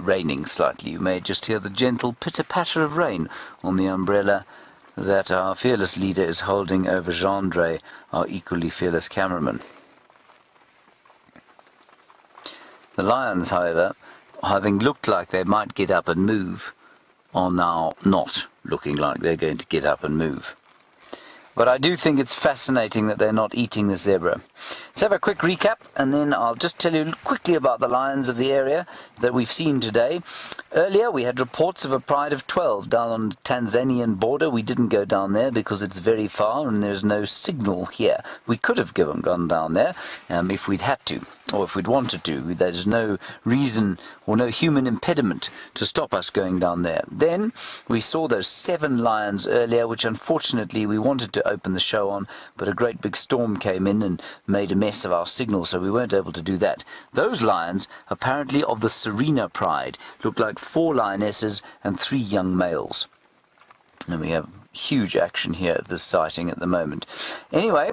raining slightly. You may just hear the gentle pitter-patter of rain on the umbrella that our fearless leader is holding over Gendre, our equally fearless cameraman. The lions, however, having looked like they might get up and move, are now not looking like they're going to get up and move. But I do think it's fascinating that they're not eating the zebra. Let's have a quick recap, and then I'll just tell you quickly about the lions of the area that we've seen today. Earlier we had reports of a pride of 12 down on the Tanzanian border. We didn't go down there because it's very far and there's no signal here. We could have gone down there if we'd had to, or if we'd wanted to. There's no reason or no human impediment to stop us going down there. Then we saw those 7 lions earlier, which unfortunately we wanted to open the show on, but a great big storm came in and made a mess of our signal, so we weren't able to do that. Those lions, apparently of the Serena pride, looked like 4 lionesses and 3 young males. And we have huge action here at this sighting at the moment. Anyway,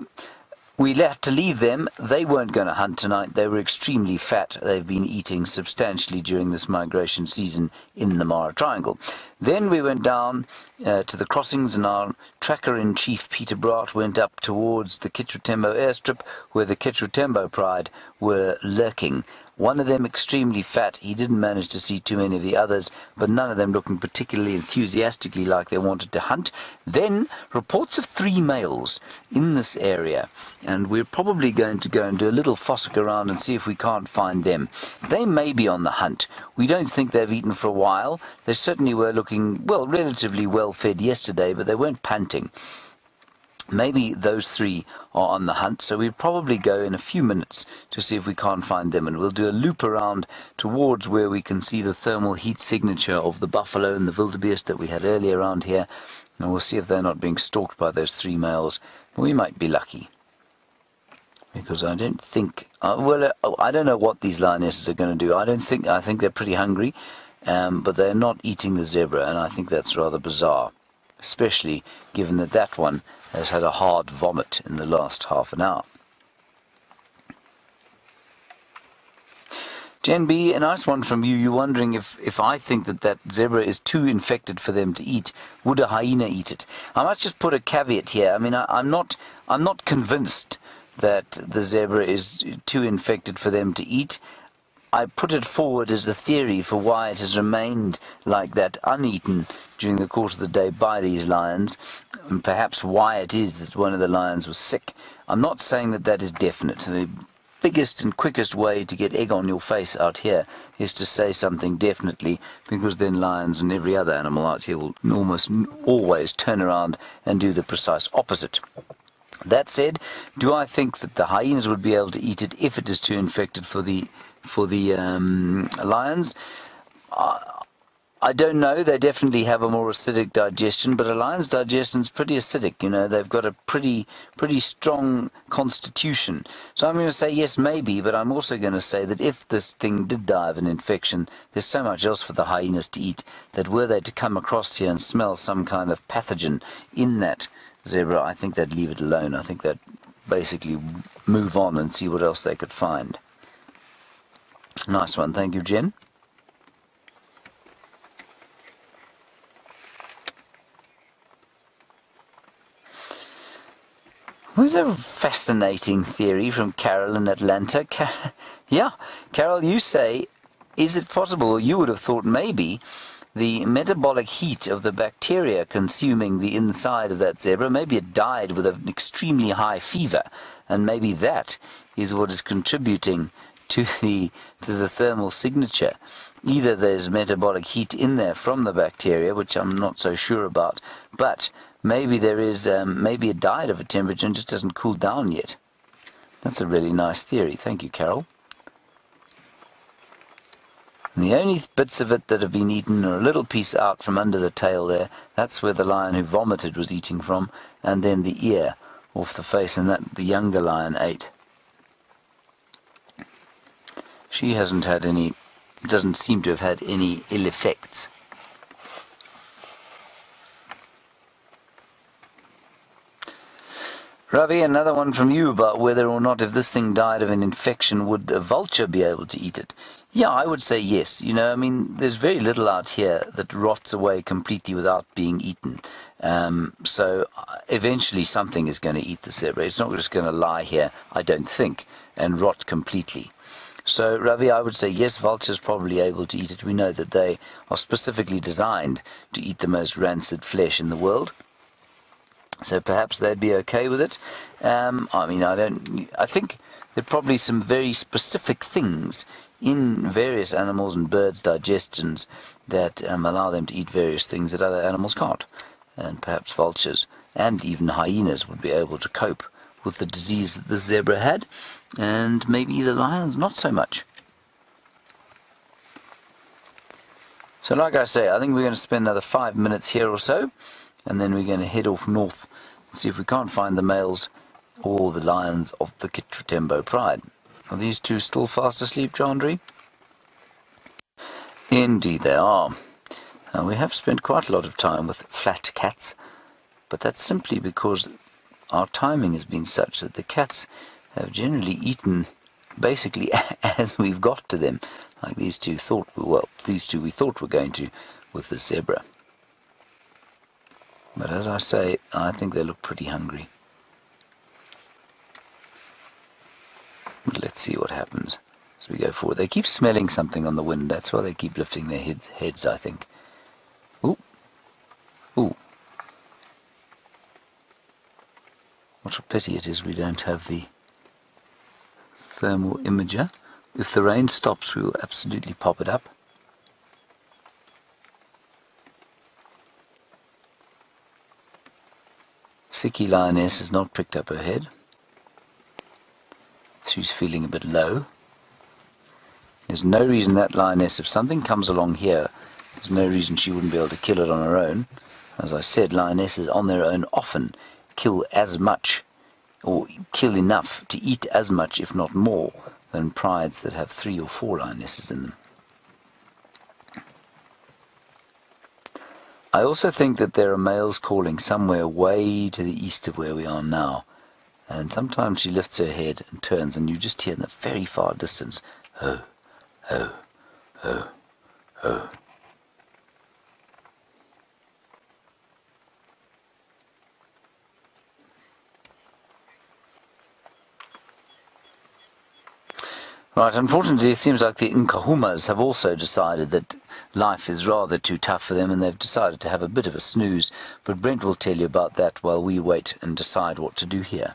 we had to leave them. They weren't going to hunt tonight. They were extremely fat. They've been eating substantially during this migration season in the Mara Triangle. Then we went down to the crossings, and our tracker-in-chief Peter Pretorius went up towards the Kichwa Tembo airstrip, where the Kichwa Tembo pride were lurking. One of them extremely fat. He didn't manage to see too many of the others, but none of them looking particularly enthusiastically like they wanted to hunt. Then reports of 3 males in this area, and we're probably going to go and do a little fossick around and see if we can't find them. They may be on the hunt. We don't think they've eaten for a while. They certainly were looking, well, relatively well fed yesterday, but they weren't panting. Maybe those 3 are on the hunt, so we'll probably go in a few minutes to see if we can't find them, and we'll do a loop around towards where we can see the thermal heat signature of the buffalo and the wildebeest that we had earlier around here, and we'll see if they're not being stalked by those 3 males. But we might be lucky, because I don't think, I don't know what these lionesses are going to do. I think they're pretty hungry, but they're not eating the zebra, and I think that's rather bizarre, especially given that that one has had a hard vomit in the last half an hour. Jen B, a nice one from you. You're wondering if I think that zebra is too infected for them to eat. Would a hyena eat it? I might just put a caveat here. I mean, I'm not convinced that the zebra is too infected for them to eat. I put it forward as a theory for why it has remained like that, uneaten during the course of the day by these lions, and perhaps why it is that one of the lions was sick. I'm not saying that that is definite. The biggest and quickest way to get egg on your face out here is to say something definitely, because then lions and every other animal out here will almost always turn around and do the precise opposite. That said, do I think that the hyenas would be able to eat it if it is too infected for the lions? I don't know. They definitely have a more acidic digestion, but a lion's digestion is pretty acidic. You know, they've got a pretty strong constitution. So I'm going to say yes, maybe, but I'm also going to say that if this thing did die of an infection, there's so much else for the hyenas to eat that were they to come across here and smell some kind of pathogen in that zebra, I think they'd leave it alone. I think they'd basically move on and see what else they could find. Nice one. Thank you, Jen. There's a fascinating theory from Carol in Atlanta. Yeah, Carol, you say, is it possible, you would have thought maybe, the metabolic heat of the bacteria consuming the inside of that zebra, maybe it died with an extremely high fever, and maybe that is what is contributing to the thermal signature. Either there's metabolic heat in there from the bacteria, which I'm not so sure about, but maybe there is, maybe it died of a temperature and just doesn't cool down yet. That's a really nice theory. Thank you, Carol. And the only bits of it that have been eaten are a little piece out from under the tail there. That's where the lion who vomited was eating from, and then the ear off the face, and that the younger lion ate. She hasn't had any, doesn't seem to have had any ill effects. Ravi, another one from you about whether or not if this thing died of an infection, would a vulture be able to eat it? Yeah, I would say yes. You know, I mean, there's very little out here that rots away completely without being eaten. So eventually something is going to eat the zebra. It's not just going to lie here, I don't think, and rot completely. So, Ravi, I would say yes, vultures probably able to eat it. We know that they are specifically designed to eat the most rancid flesh in the world. So perhaps they'd be okay with it. I think there are probably some very specific things in various animals and birds' digestions that allow them to eat various things that other animals can't. And perhaps vultures and even hyenas would be able to cope with the disease that the zebra had. And maybe the lions not so much. So like I say, I think we're going to spend another 5 minutes here or so, and then we're going to head off north and see if we can't find the males or the lions of the Kichwa Tembo pride. Are these two still fast asleep, Chandri? Indeed they are. We have spent quite a lot of time with flat cats, but that's simply because our timing has been such that the cats have generally eaten basically as we've got to them, like these two we thought were going to with the zebra. But as I say, I think they look pretty hungry. But let's see what happens as we go forward. They keep smelling something on the wind, that's why they keep lifting their heads, I think. Ooh. Ooh. What a pity it is we don't have the thermal imager. If the rain stops, we will absolutely pop it up. Siki Lioness has not picked up her head. She's feeling a bit low. There's no reason that lioness, if something comes along here, there's no reason she wouldn't be able to kill it on her own. As I said, lionesses on their own often kill as much, or kill enough to eat as much, if not more, than prides that have 3 or 4 lionesses in them. I also think that there are males calling somewhere way to the east of where we are now, and sometimes she lifts her head and turns, and you just hear in the very far distance, ho, ho, ho, ho. Right, unfortunately it seems like the Nkuhumas have also decided that life is rather too tough for them, and they've decided to have a bit of a snooze, but Brent will tell you about that while we wait and decide what to do here.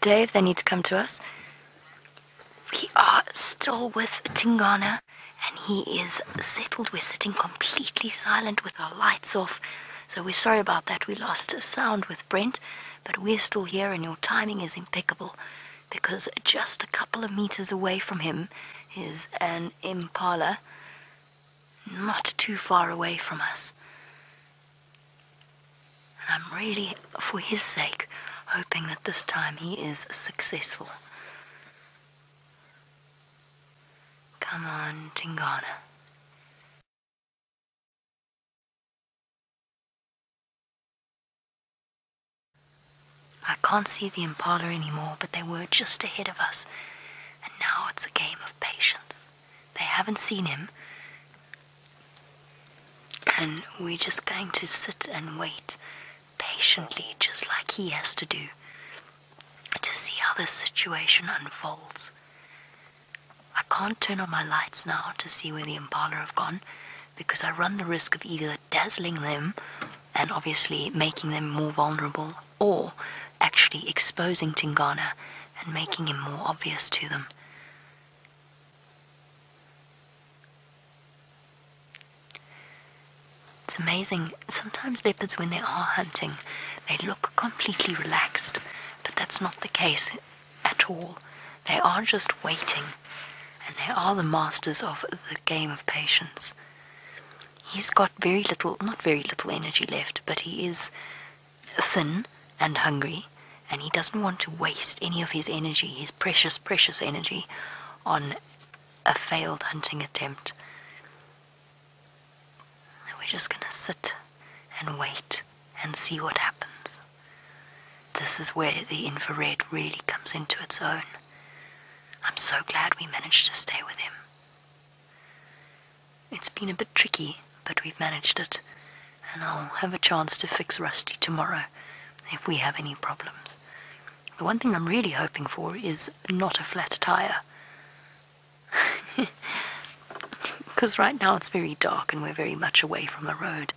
Dave, they need to come to us. We are still with Tingana, and he is settled. We're sitting completely silent with our lights off, so we're sorry about that. We lost a sound with Brent, but we're still here, and your timing is impeccable, because just a couple of meters away from him is an impala, not too far away from us. And I'm really, for his sake, hoping that this time he is successful. Come on, Tingana. I can't see the impala anymore, but they were just ahead of us. And now it's a game of patience. They haven't seen him. And we're just going to sit and wait. Patiently, just like he has to do, to see how this situation unfolds. I can't turn on my lights now to see where the impala have gone, because I run the risk of either dazzling them and obviously making them more vulnerable, or actually exposing Tingana and making him more obvious to them. It's amazing, sometimes leopards, when they are hunting, they look completely relaxed, but that's not the case at all. They are just waiting, and they are the masters of the game of patience. He's got very little, not very little energy left, but he is thin and hungry, and he doesn't want to waste any of his energy, his precious, precious energy, on a failed hunting attempt. We're just going to sit and wait and see what happens. This is where the infrared really comes into its own. I'm so glad we managed to stay with him. It's been a bit tricky, but we've managed it. And I'll have a chance to fix Rusty tomorrow if we have any problems. The one thing I'm really hoping for is not a flat tire. because right now it's very dark and we're very much away from the road.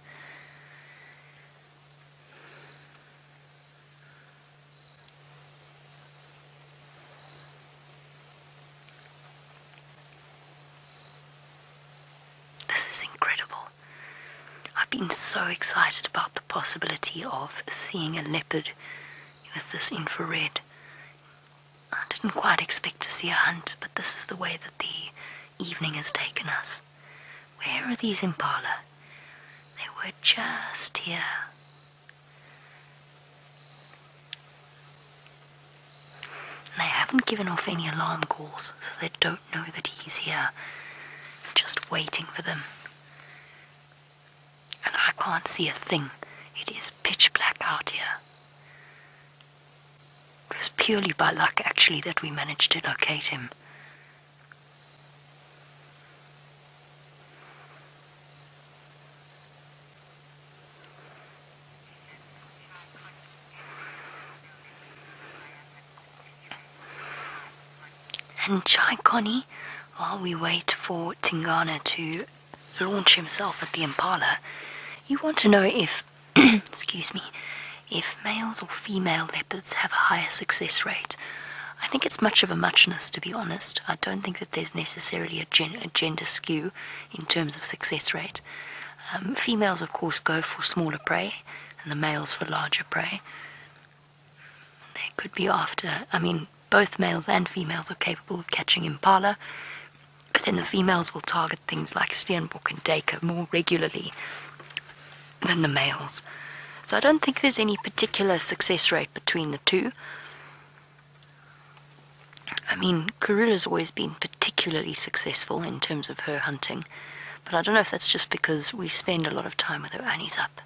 This is incredible. I've been so excited about the possibility of seeing a leopard with this infrared. I didn't quite expect to see a hunt, but this is the way that the evening has taken us. Where are these impala? They were just here. And they haven't given off any alarm calls, so they don't know that he's here. Just waiting for them. And I can't see a thing. It is pitch black out here. It was purely by luck, actually, that we managed to locate him. And Chai Connie, while we wait for Tingana to launch himself at the impala, you want to know if, excuse me, if males or female leopards have a higher success rate. I think it's much of a muchness, to be honest. I don't think that there's necessarily a gender skew in terms of success rate. Females, of course, go for smaller prey, and the males for larger prey. They could be after, I mean, both males and females are capable of catching impala, but then the females will target things like Steenbok and Duiker more regularly than the males. So I don't think there's any particular success rate between the two. I mean, Karula's always been particularly successful in terms of her hunting, but I don't know if that's just because we spend a lot of time with her annies up.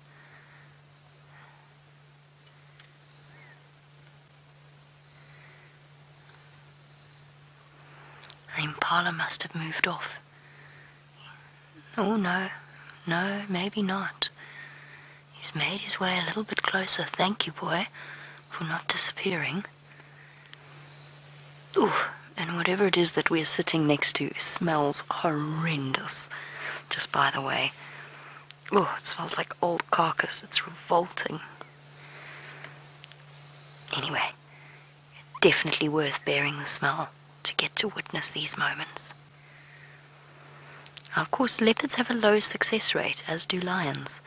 The impala must have moved off. Oh no, no, maybe not. He's made his way a little bit closer. Thank you, boy, for not disappearing. Ooh, and whatever it is that we're sitting next to smells horrendous, just by the way. Ooh, it smells like old carcass. It's revolting. Anyway, definitely worth bearing the smell to get to witness these moments. Now, of course, leopards have a low success rate, as do lions.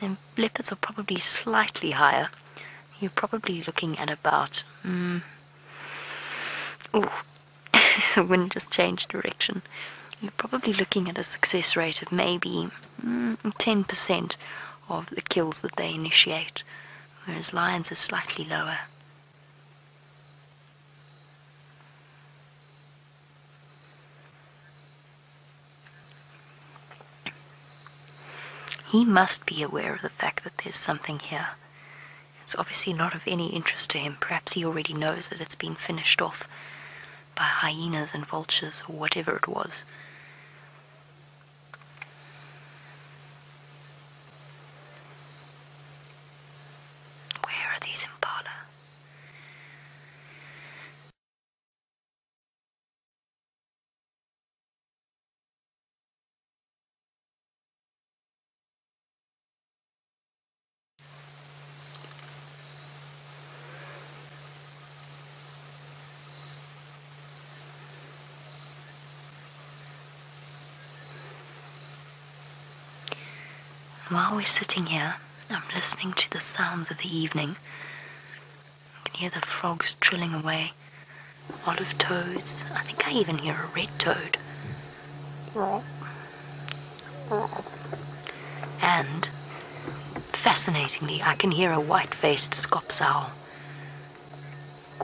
The leopards are probably slightly higher. You're probably looking at about... oh, the wind just changed direction. You're probably looking at a success rate of maybe 10% of the kills that they initiate, whereas lions is slightly lower. He must be aware of the fact that there's something here. It's obviously not of any interest to him. Perhaps he already knows that it's been finished off by hyenas and vultures or whatever it was. Where are these impala? While we're sitting here, I'm listening to the sounds of the evening. I can hear the frogs trilling away, olive toads. I think I even hear a red toad. And, fascinatingly, I can hear a white-faced scops owl.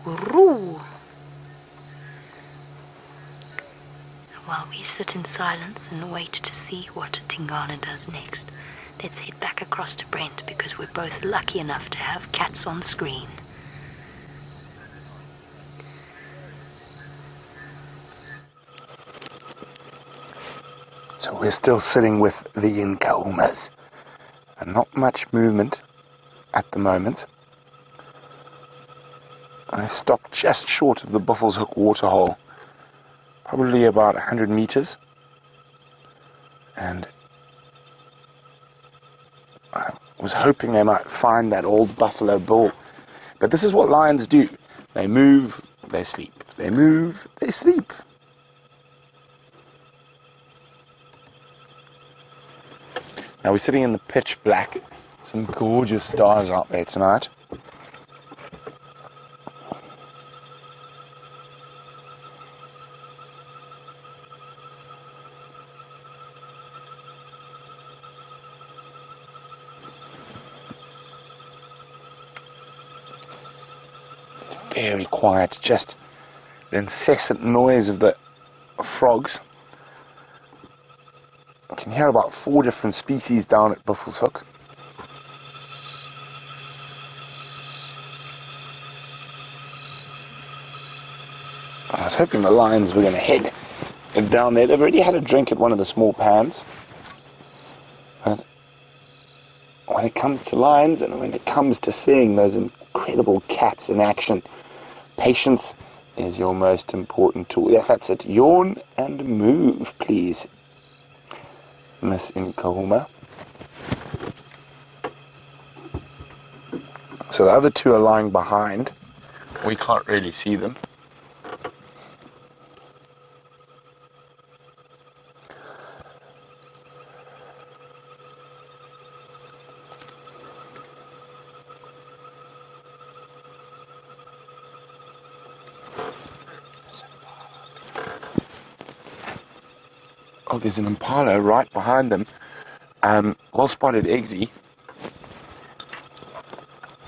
While we sit in silence and wait to see what Tingana does next, let's head back across to Brent because we're both lucky enough to have cats on screen. So we're still sitting with the Nkuhumas, and not much movement at the moment. I've stopped just short of the Buffelshoek waterhole, probably about 100 meters. and I was hoping they might find that old buffalo bull. But this is what lions do. They move, they sleep. They move, they sleep. Now we're sitting in the pitch black. Some gorgeous stars out there tonight. Very quiet, just the incessant noise of the frogs. I can hear about 4 different species down at Buffelshoek. I was hoping the lions were going to head down there. They've already had a drink at one of the small pans. But when it comes to lions and when it comes to seeing those incredible cats in action, patience is your most important tool. Yeah, that's it. Yawn and move, please, Miss Nkuhuma. So the other 2 are lying behind. We can't really see them. Oh, there's an impala right behind them. Well spotted, Eggsy.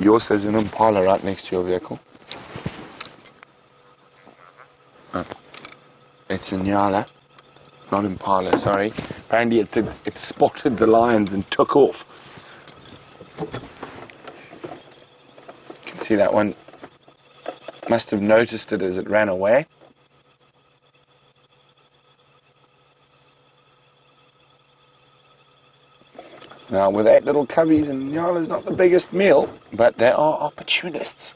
Yours has an impala right next to your vehicle. Oh. It's a Nyala, not impala, sorry. Apparently it spotted the lions and took off. You can see that one must have noticed it as it ran away. Now, with 8 little cubbies, and Nyala's not the biggest meal, but they are opportunists.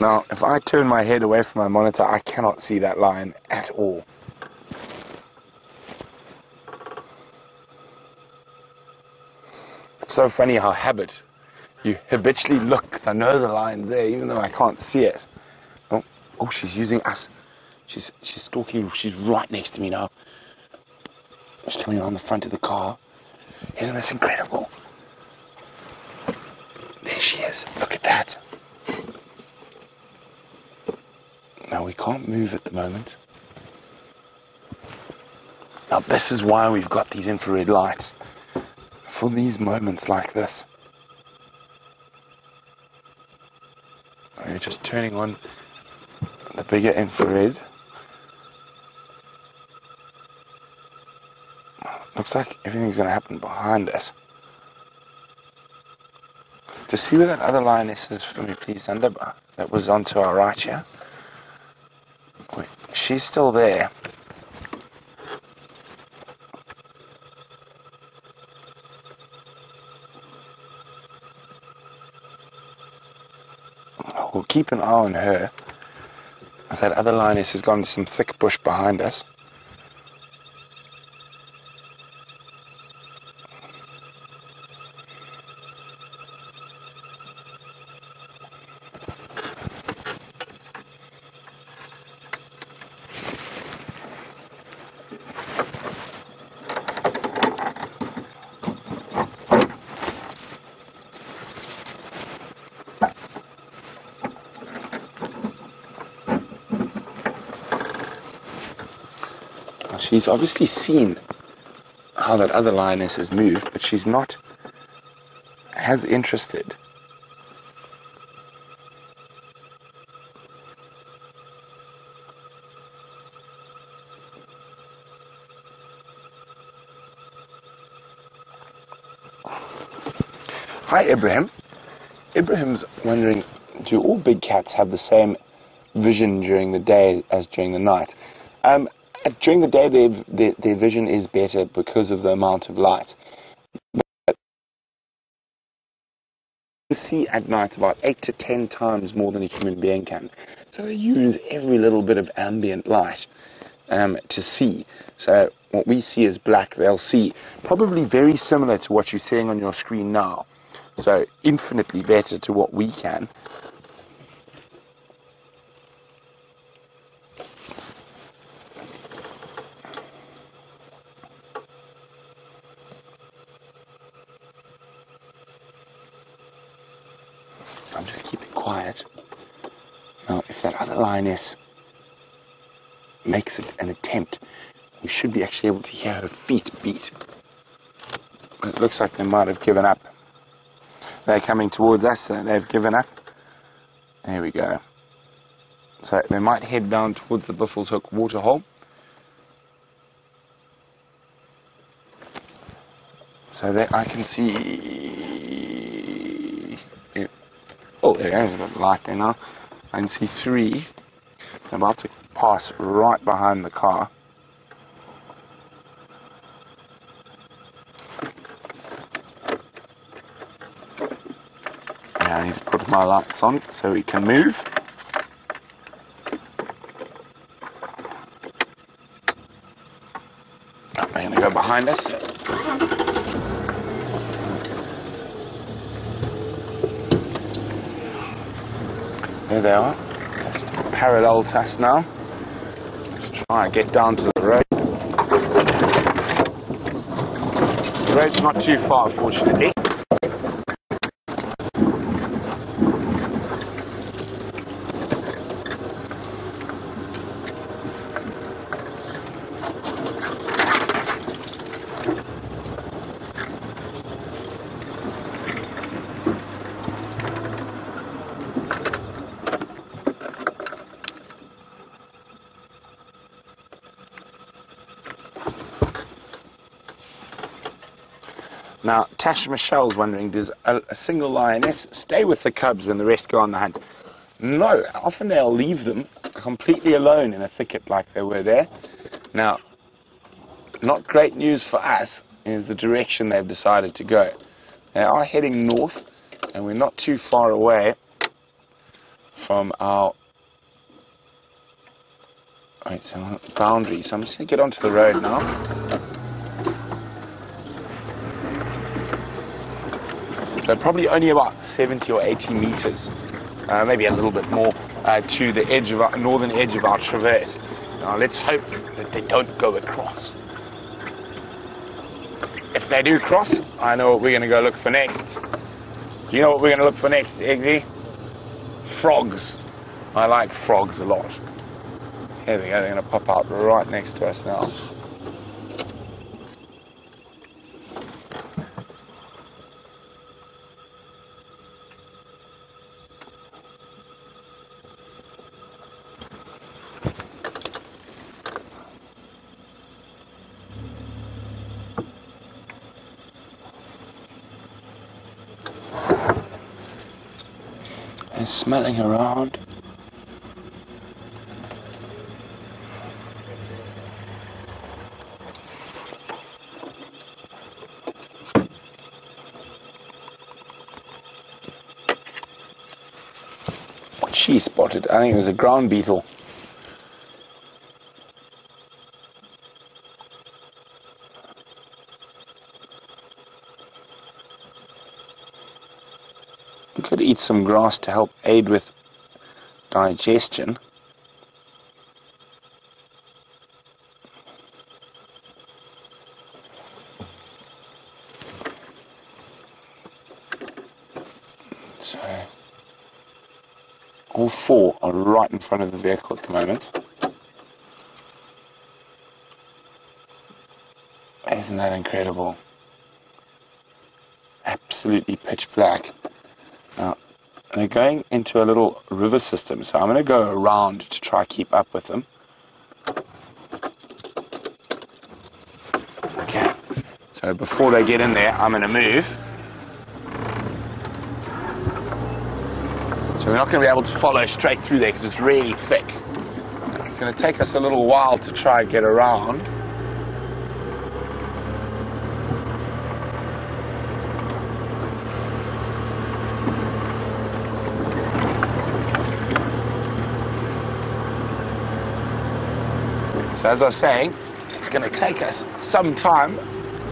Now, if I turn my head away from my monitor, I cannot see that lion at all. It's so funny how habit. You habitually look, because I know the lion's there, even though I can't see it. Oh, she's using us. She's stalking. She's right next to me now. She's coming around the front of the car. Isn't this incredible? There she is. Look at that. Now, we can't move at the moment. Now, this is why we've got these infrared lights. For these moments like this. We're just turning on the bigger infrared. Looks like everything's going to happen behind us. Just see where that other lioness is for me, please, Underbar. That was onto our right here. Wait, she's still there. We'll keep an eye on her. As that other lioness has gone to some thick bush behind us. She's obviously seen how that other lioness has moved, but she's not as interested. Hi, Ibrahim. Ibrahim's wondering, do all big cats have the same vision during the day as during the night? During the day, their vision is better because of the amount of light. But see at night about 8 to 10 times more than a human being can. So they use every little bit of ambient light to see. So what we see is black, they'll see probably very similar to what you're seeing on your screen now. So infinitely better to what we can. I'm just keeping quiet. Now, if that other lioness makes it an attempt, we should be actually able to hear her feet beat. It looks like they might have given up. They're coming towards us, so they've given up. There we go. So they might head down towards the Buffelshoek waterhole. So that I can see... Yeah. Oh, there's a bit of light there now. I can see three. They're about to pass right behind the car. Yeah, I need to put my lights on so we can move. Right, they're going to go behind us. There they are, just parallel to us now. Let's try and get down to the road. The road's not too far, fortunately. Now, Tash Michelle's wondering, does a single lioness stay with the cubs when the rest go on the hunt? No, often they'll leave them completely alone in a thicket like they were there. Now, not great news for us is the direction they've decided to go. They are heading north, and we're not too far away from our boundary. So I'm just going to get onto the road now. So probably only about 70 or 80 meters, maybe a little bit more, to the edge of our, northern edge of our traverse. Now let's hope that they don't go across. If they do cross, I know what we're going to go look for next. Do you know what we're going to look for next, Eggsy? Frogs. I like frogs a lot. Here they go, they're going to pop out right next to us now. Smelling around. What she spotted, I think it was a ground beetle. Could eat some grass to help aid with digestion. So, all four are right in front of the vehicle at the moment. Isn't that incredible? Absolutely pitch black. Now, they're going into a little river system, so I'm going to go around to try keep up with them. Okay, so before they get in there, I'm going to move. So we're not going to be able to follow straight through there because it's really thick. It's going to take us a little while to try and get around. So as I was saying, it's going to take us some time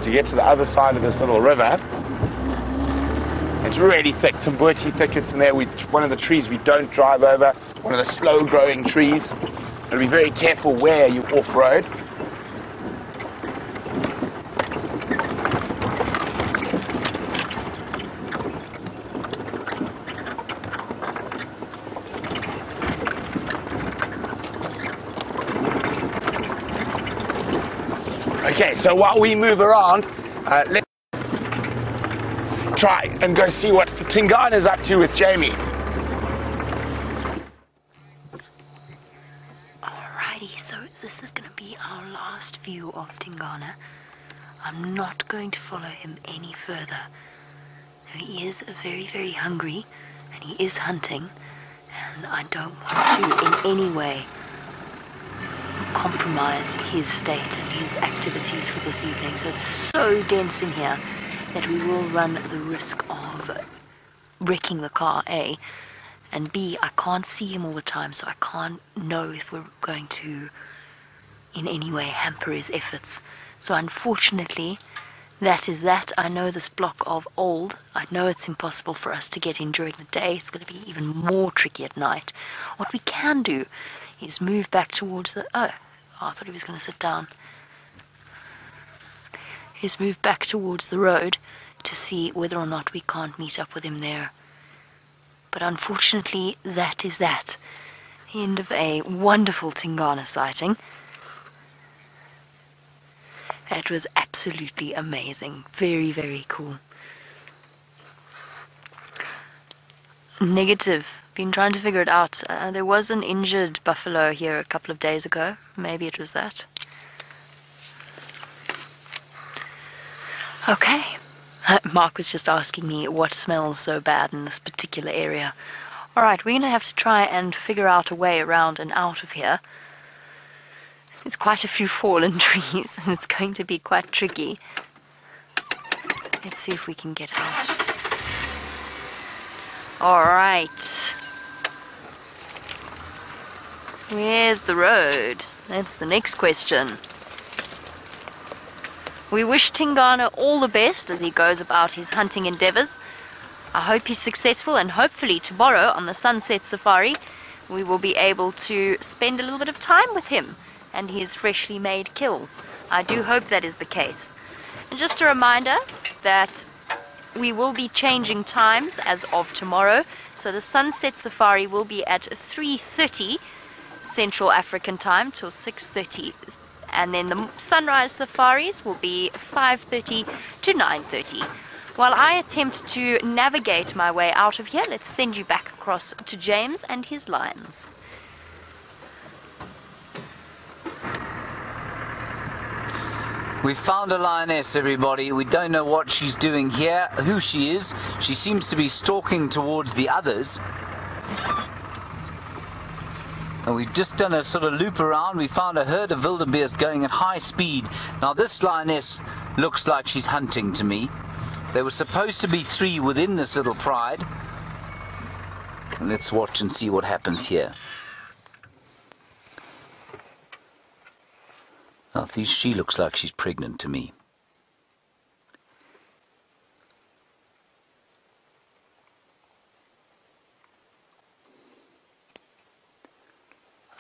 to get to the other side of this little river. It's really thick, Tambuti thickets in there. One of the trees we don't drive over, one of the slow-growing trees. So be very careful where you off-road. Okay, so while we move around, let's try and go see what Tingana is up to with Jamie. Alrighty, so this is going to be our last view of Tingana. I'm not going to follow him any further. He is very, very hungry, and he is hunting, and I don't want to in any way compromise his state and his activities for this evening. So it's so dense in here that we will run the risk of wrecking the car, A, and B, I can't see him all the time, so I can't know if we're going to in any way hamper his efforts. So unfortunately, that is that. I know this block of old. I know it's impossible for us to get in during the day. It's going to be even more tricky at night. What we can do is move back towards the... Oh, I thought he was going to sit down. He's moved back towards the road to see whether or not we can't meet up with him there. But unfortunately, that is that. The end of a wonderful Tingana sighting. It was absolutely amazing. Very, very cool. Negative. Been trying to figure it out. There was an injured buffalo here a couple of days ago. Maybe it was that. Okay, Mark was just asking me what smells so bad in this particular area. Alright, we're going to have to try and figure out a way around and out of here. There's quite a few fallen trees and it's going to be quite tricky. Let's see if we can get out. Alright. Where's the road? That's the next question. We wish Tingana all the best as he goes about his hunting endeavours. I hope he's successful, and hopefully tomorrow on the sunset safari we will be able to spend a little bit of time with him and his freshly made kill. I do hope that is the case. And just a reminder that we will be changing times as of tomorrow. So the sunset safari will be at 3:30 Central African time till 6:30. And then the sunrise safaris will be 5:30 to 9:30. While I attempt to navigate my way out of here, let's send you back across to James and his lions. We found a lioness, everybody. We don't know what she's doing here, who she is. She seems to be stalking towards the others. And we've just done a sort of loop around. We found a herd of wildebeest going at high speed. Now this lioness looks like she's hunting to me. There were supposed to be three within this little pride. And let's watch and see what happens here. Now she looks like she's pregnant to me.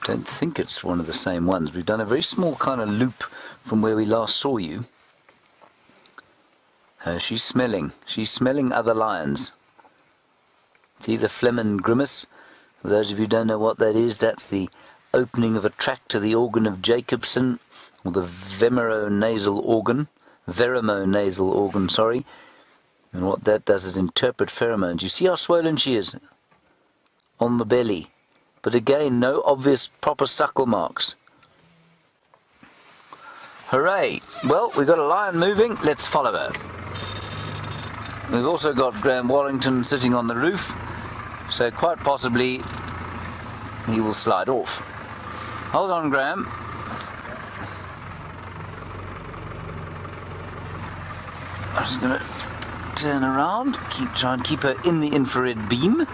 I don't think it's one of the same ones. We've done a very small kind of loop from where we last saw you. She's smelling. She's smelling other lions. See the flehmen grimace? For those of you who don't know what that is, that's the opening of a tract to the organ of Jacobson, or the vemeronasal organ. And what that does is interpret pheromones. You see how swollen she is? On the belly. But again, no obvious proper suckle marks. Hooray! Well, we've got a lion moving. Let's follow her. We've also got Graham Warrington sitting on the roof, so quite possibly he will slide off. Hold on, Graham. I'm just going to turn around, try and keep her in the infrared beam.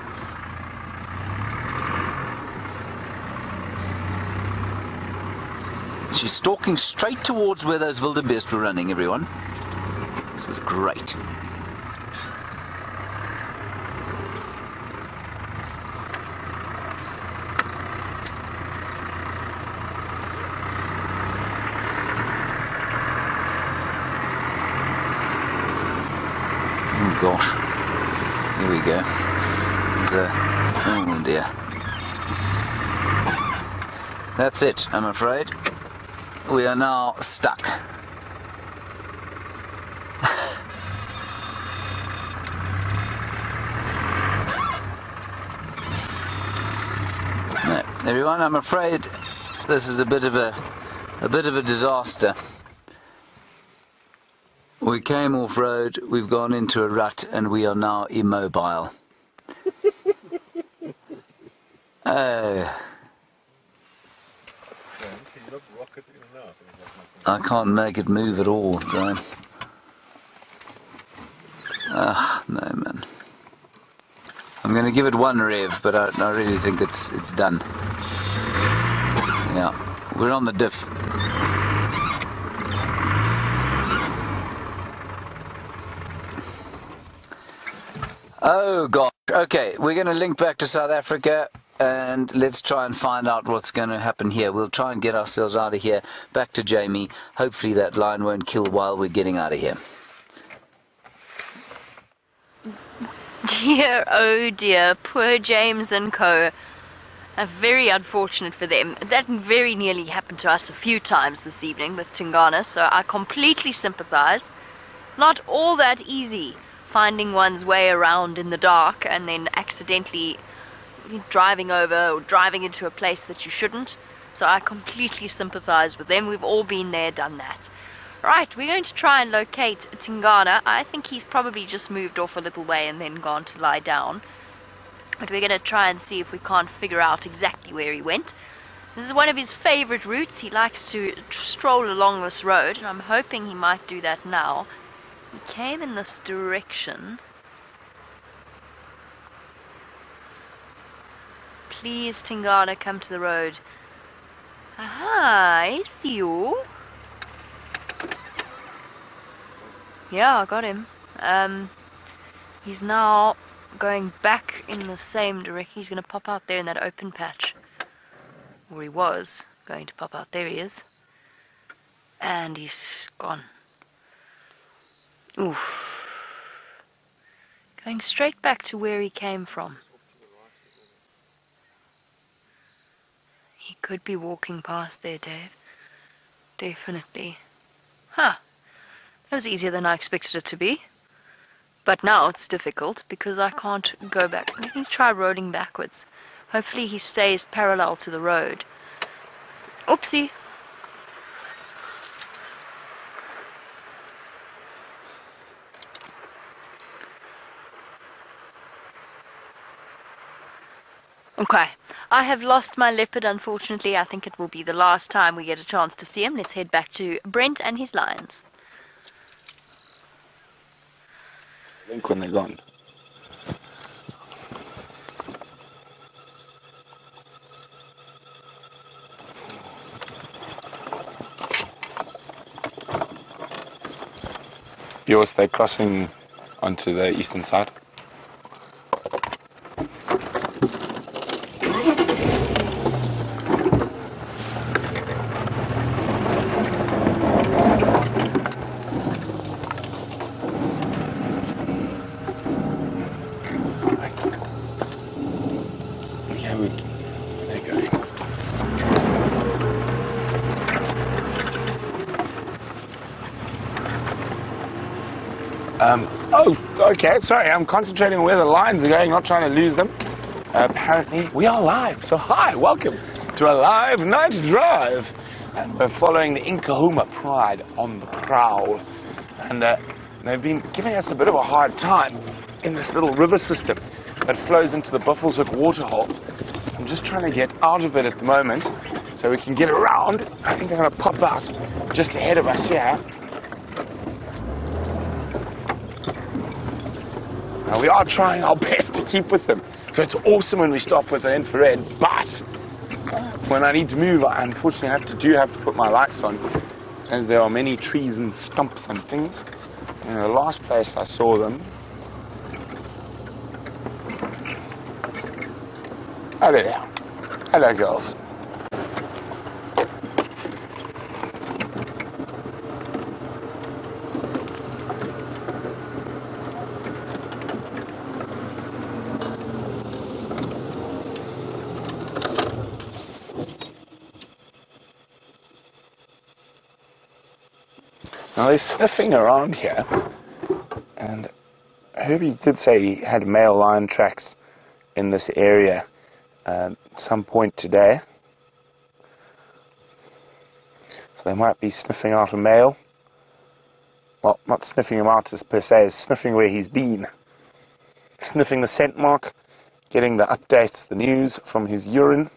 She's stalking straight towards where those wildebeest were running, everyone. This is great. Oh gosh, here we go. Oh dear. That's it, I'm afraid. We are now stuck. No, everyone, I'm afraid this is a bit of a disaster. We came off road, we've gone into a rut, and we are now immobile. I can't make it move at all, Brian. Ah, no, man. I'm going to give it one rev, but I really think it's done. Yeah, we're on the diff. Oh gosh, okay, we're going to link back to South Africa and let's try and find out what's going to happen here. We'll try and get ourselves out of here, back to Jamie. Hopefully that line won't kill while we're getting out of here. Dear, oh dear, poor James and co. Very unfortunate for them. That very nearly happened to us a few times this evening with Tingana, so I completely sympathise. Not all that easy. Finding one's way around in the dark and then accidentally driving over or driving into a place that you shouldn't. So I completely sympathize with them. We've all been there, done that. Right, we're going to try and locate Tingana. I think he's probably just moved off a little way and then gone to lie down. But we're going to try and see if we can't figure out exactly where he went. This is one of his favorite routes. He likes to stroll along this road, and I'm hoping he might do that now. He came in this direction. Please, Tingana, come to the road. Aha, I see you. Yeah, I got him. He's now going back in the same direction. He's going to pop out there in that open patch. Or he was going to pop out. There he is. And he's gone. Oof. Going straight back to where he came from. He could be walking past there, Dave. Definitely. Huh. That was easier than I expected it to be. But now it's difficult because I can't go back. Let me try rolling backwards. Hopefully he stays parallel to the road. Oopsie. Okay, I have lost my leopard, unfortunately. I think it will be the last time we get a chance to see him. Let's head back to Brent and his lions. Link when they're gone. Yours, they're crossing onto the eastern side. Okay, sorry, I'm concentrating on where the lions are going, not trying to lose them. Apparently, we are live. So, hi, welcome to a live night drive. And we're following the Nkuhuma pride on the prowl. And they've been giving us a bit of a hard time in this little river system that flows into the Buffelshoek waterhole. I'm just trying to get out of it at the moment so we can get around. I think they're going to pop out just ahead of us here. Now, we are trying our best to keep with them, so it's awesome when we stop with an infrared, but when I need to move, I unfortunately have to put my lights on, as there are many trees and stumps and things. And the last place I saw them. Oh, there they are. Hello, girls. Now they're sniffing around here, and Herbie did say he had male lion tracks in this area at some point today. So they might be sniffing out a male. Well, not sniffing him out as per se, as sniffing where he's been. Sniffing the scent mark, getting the updates, the news from his urine.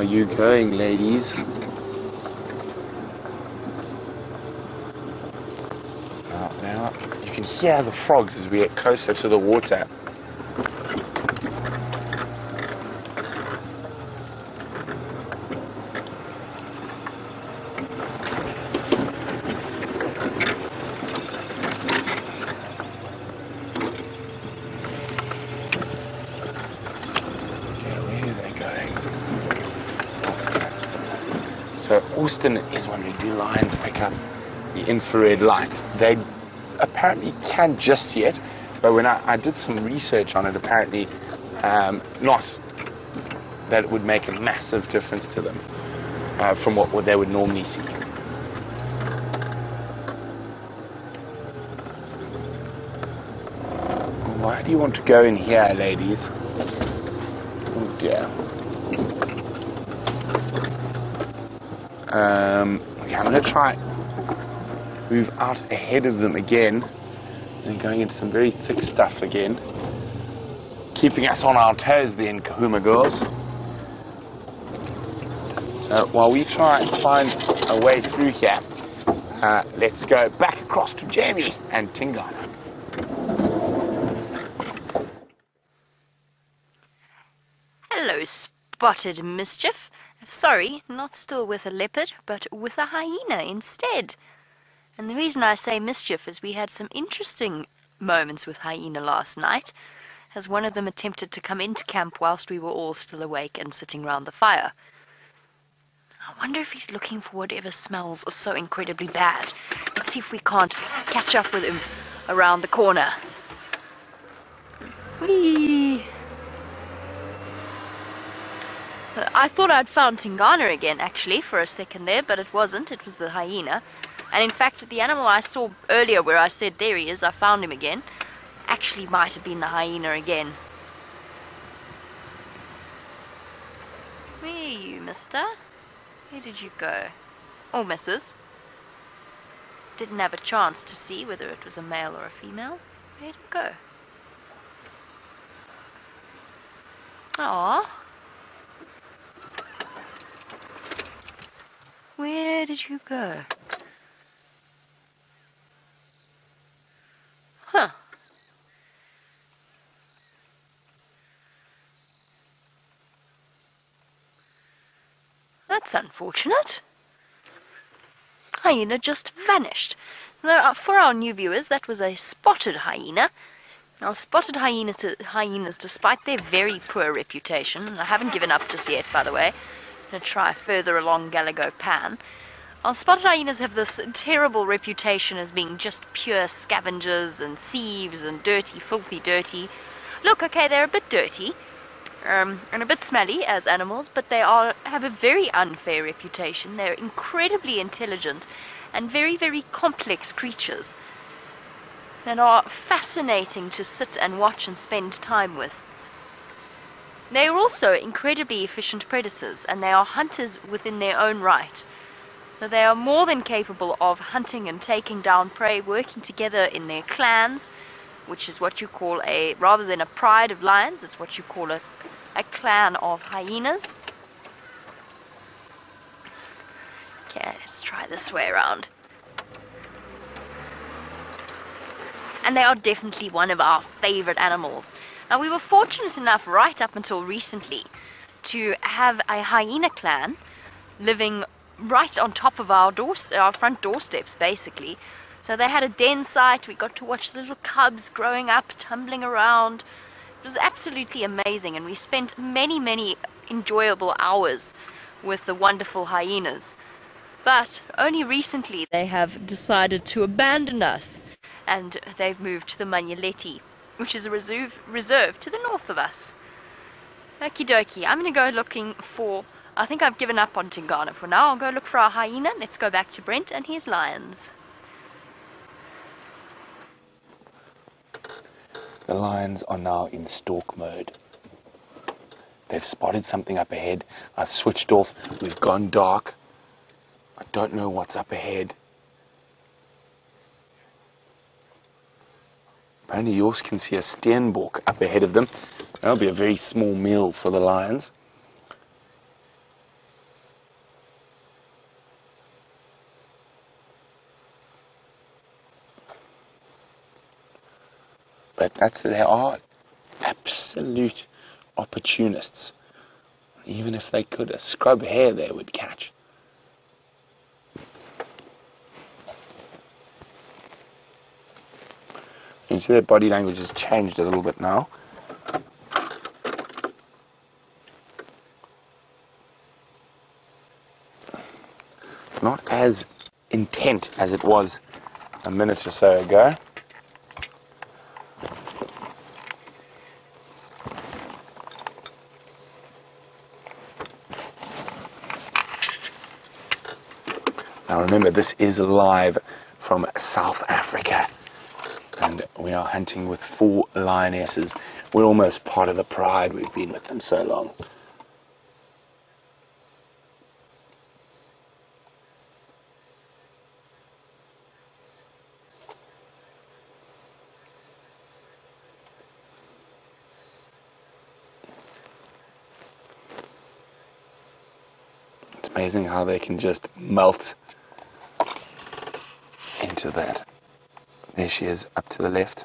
You going, ladies? Now you can hear the frogs as we get closer to the water. Austin is when we do lions pick up the infrared lights. They apparently can't just see it, but when I did some research on it, apparently not that it would make a massive difference to them from what they would normally see. Why do you want to go in here, ladies? Oh dear. I'm going to try move out ahead of them again, and going into some very thick stuff again, keeping us on our toes then, Nkuhuma girls. So while we try and find a way through here, let's go back across to Jamie and Tingana. Hello, spotted mischief. Sorry, not still with a leopard, but with a hyena instead. And the reason I say mischief is we had some interesting moments with hyena last night, as one of them attempted to come into camp whilst we were all still awake and sitting round the fire. I wonder if he's looking for whatever smells are so incredibly bad. Let's see if we can't catch up with him around the corner. Whee! I thought I'd found Tingana again, actually, for a second there, but it wasn't. It was the hyena. And in fact, the animal I saw earlier where I said, there he is, I found him again, actually might have been the hyena again. Where are you, mister? Where did you go? Oh, missus. Didn't have a chance to see whether it was a male or a female. Where'd it go? Aww. Where did you go? Huh. That's unfortunate. Hyena just vanished. Now, for our new viewers, that was a spotted hyena. Now, spotted hyenas, despite their very poor reputation, and I haven't given up just yet, by the way, going to try further along Galago Pan. Our spotted hyenas have this terrible reputation as being just pure scavengers and thieves and dirty, filthy dirty. Look, okay, they're a bit dirty and a bit smelly as animals, but they have a very unfair reputation. They're incredibly intelligent and very, very complex creatures that are fascinating to sit and watch and spend time with. They are also incredibly efficient predators, and they are hunters within their own right. that they are more than capable of hunting and taking down prey, working together in their clans, which is what you call a, rather than a pride of lions, it's what you call a clan of hyenas. Okay, let's try this way around. And they are definitely one of our favorite animals. Now, we were fortunate enough right up until recently to have a hyena clan living right on top of our front doorsteps, basically. So they had a den site, we got to watch the little cubs growing up, tumbling around. It was absolutely amazing, and we spent many, many enjoyable hours with the wonderful hyenas. But only recently they have decided to abandon us, and they've moved to the Manyeleti, which is a reserve to the north of us. Okie dokie, I'm going to go looking for... I think I've given up on Tingana for now. I'll go look for our hyena. Let's go back to Brent and his lions. The lions are now in stalk mode. They've spotted something up ahead. I've switched off. We've gone dark. I don't know what's up ahead. Apparently yours can see a Steenbok up ahead of them. That'll be a very small meal for the lions. But they are absolute opportunists. Even if they could scrub hair, they would catch. You see their body language has changed a little bit now. Not as intent as it was a minute or so ago. Now remember, this is live from South Africa, and we are hunting with 4 lionesses. We're almost part of the pride. We've been with them so long. It's amazing how they can just melt into that. There she is, up to the left.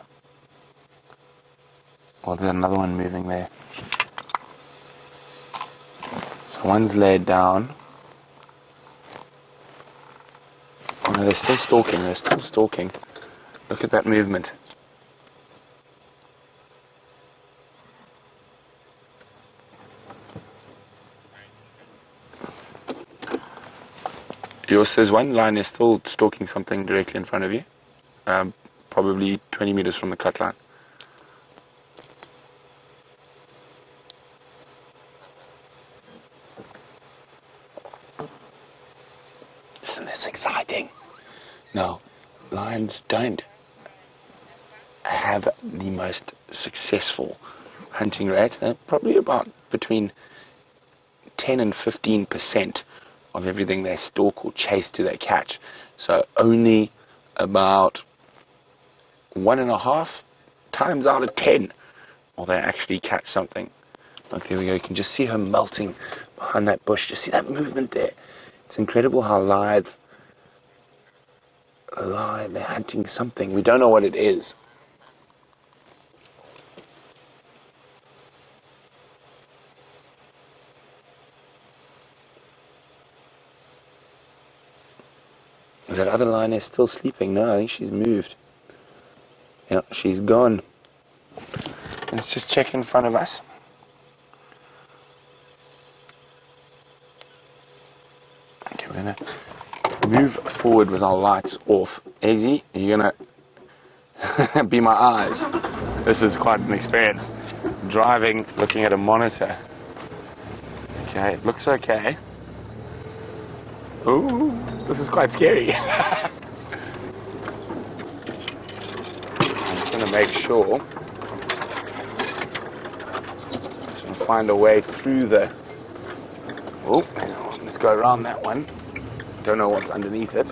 Well, there's another one moving there. So one's laid down. Oh no, they're still stalking, they're still stalking. Look at that movement. Yours, there's one lion is still stalking something directly in front of you. Probably 20 meters from the cut line. Isn't this exciting? Now, lions don't have the most successful hunting rates. They're probably about between 10 and 15% of everything they stalk or chase do they catch. So only about 1.5 times out of 10 will they actually catch something. Like there we go, you can just see her melting behind that bush. Just see that movement there. It's incredible how lions lie, they're hunting something. We don't know what it is. Is that other lioness still sleeping? No, I think she's moved. Yeah, she's gone. Let's just check in front of us. Okay, we're gonna move forward with our lights off. Eggsy, you're gonna be my eyes. This is quite an experience. Driving, looking at a monitor. Okay, it looks okay. Ooh, this is quite scary. Make sure to find a way through the... Oh, let's go around that one. Don't know what's underneath it.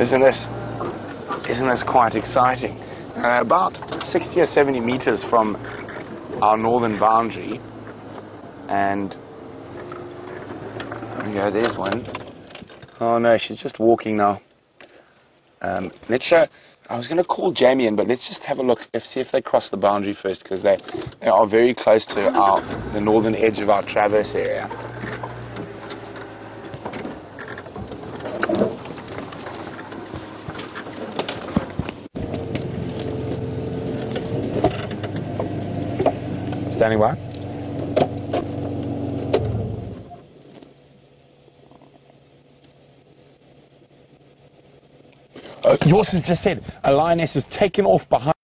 Isn't this quite exciting? About 60 or 70 meters from our northern boundary, and there we go, there's one. Oh no, she's just walking now. I was going to call Jamie in, but let's just have a look, see if they cross the boundary first, because they are very close to the northern edge of our traverse area. Standing by. Yours has just said a lioness is taken off behind.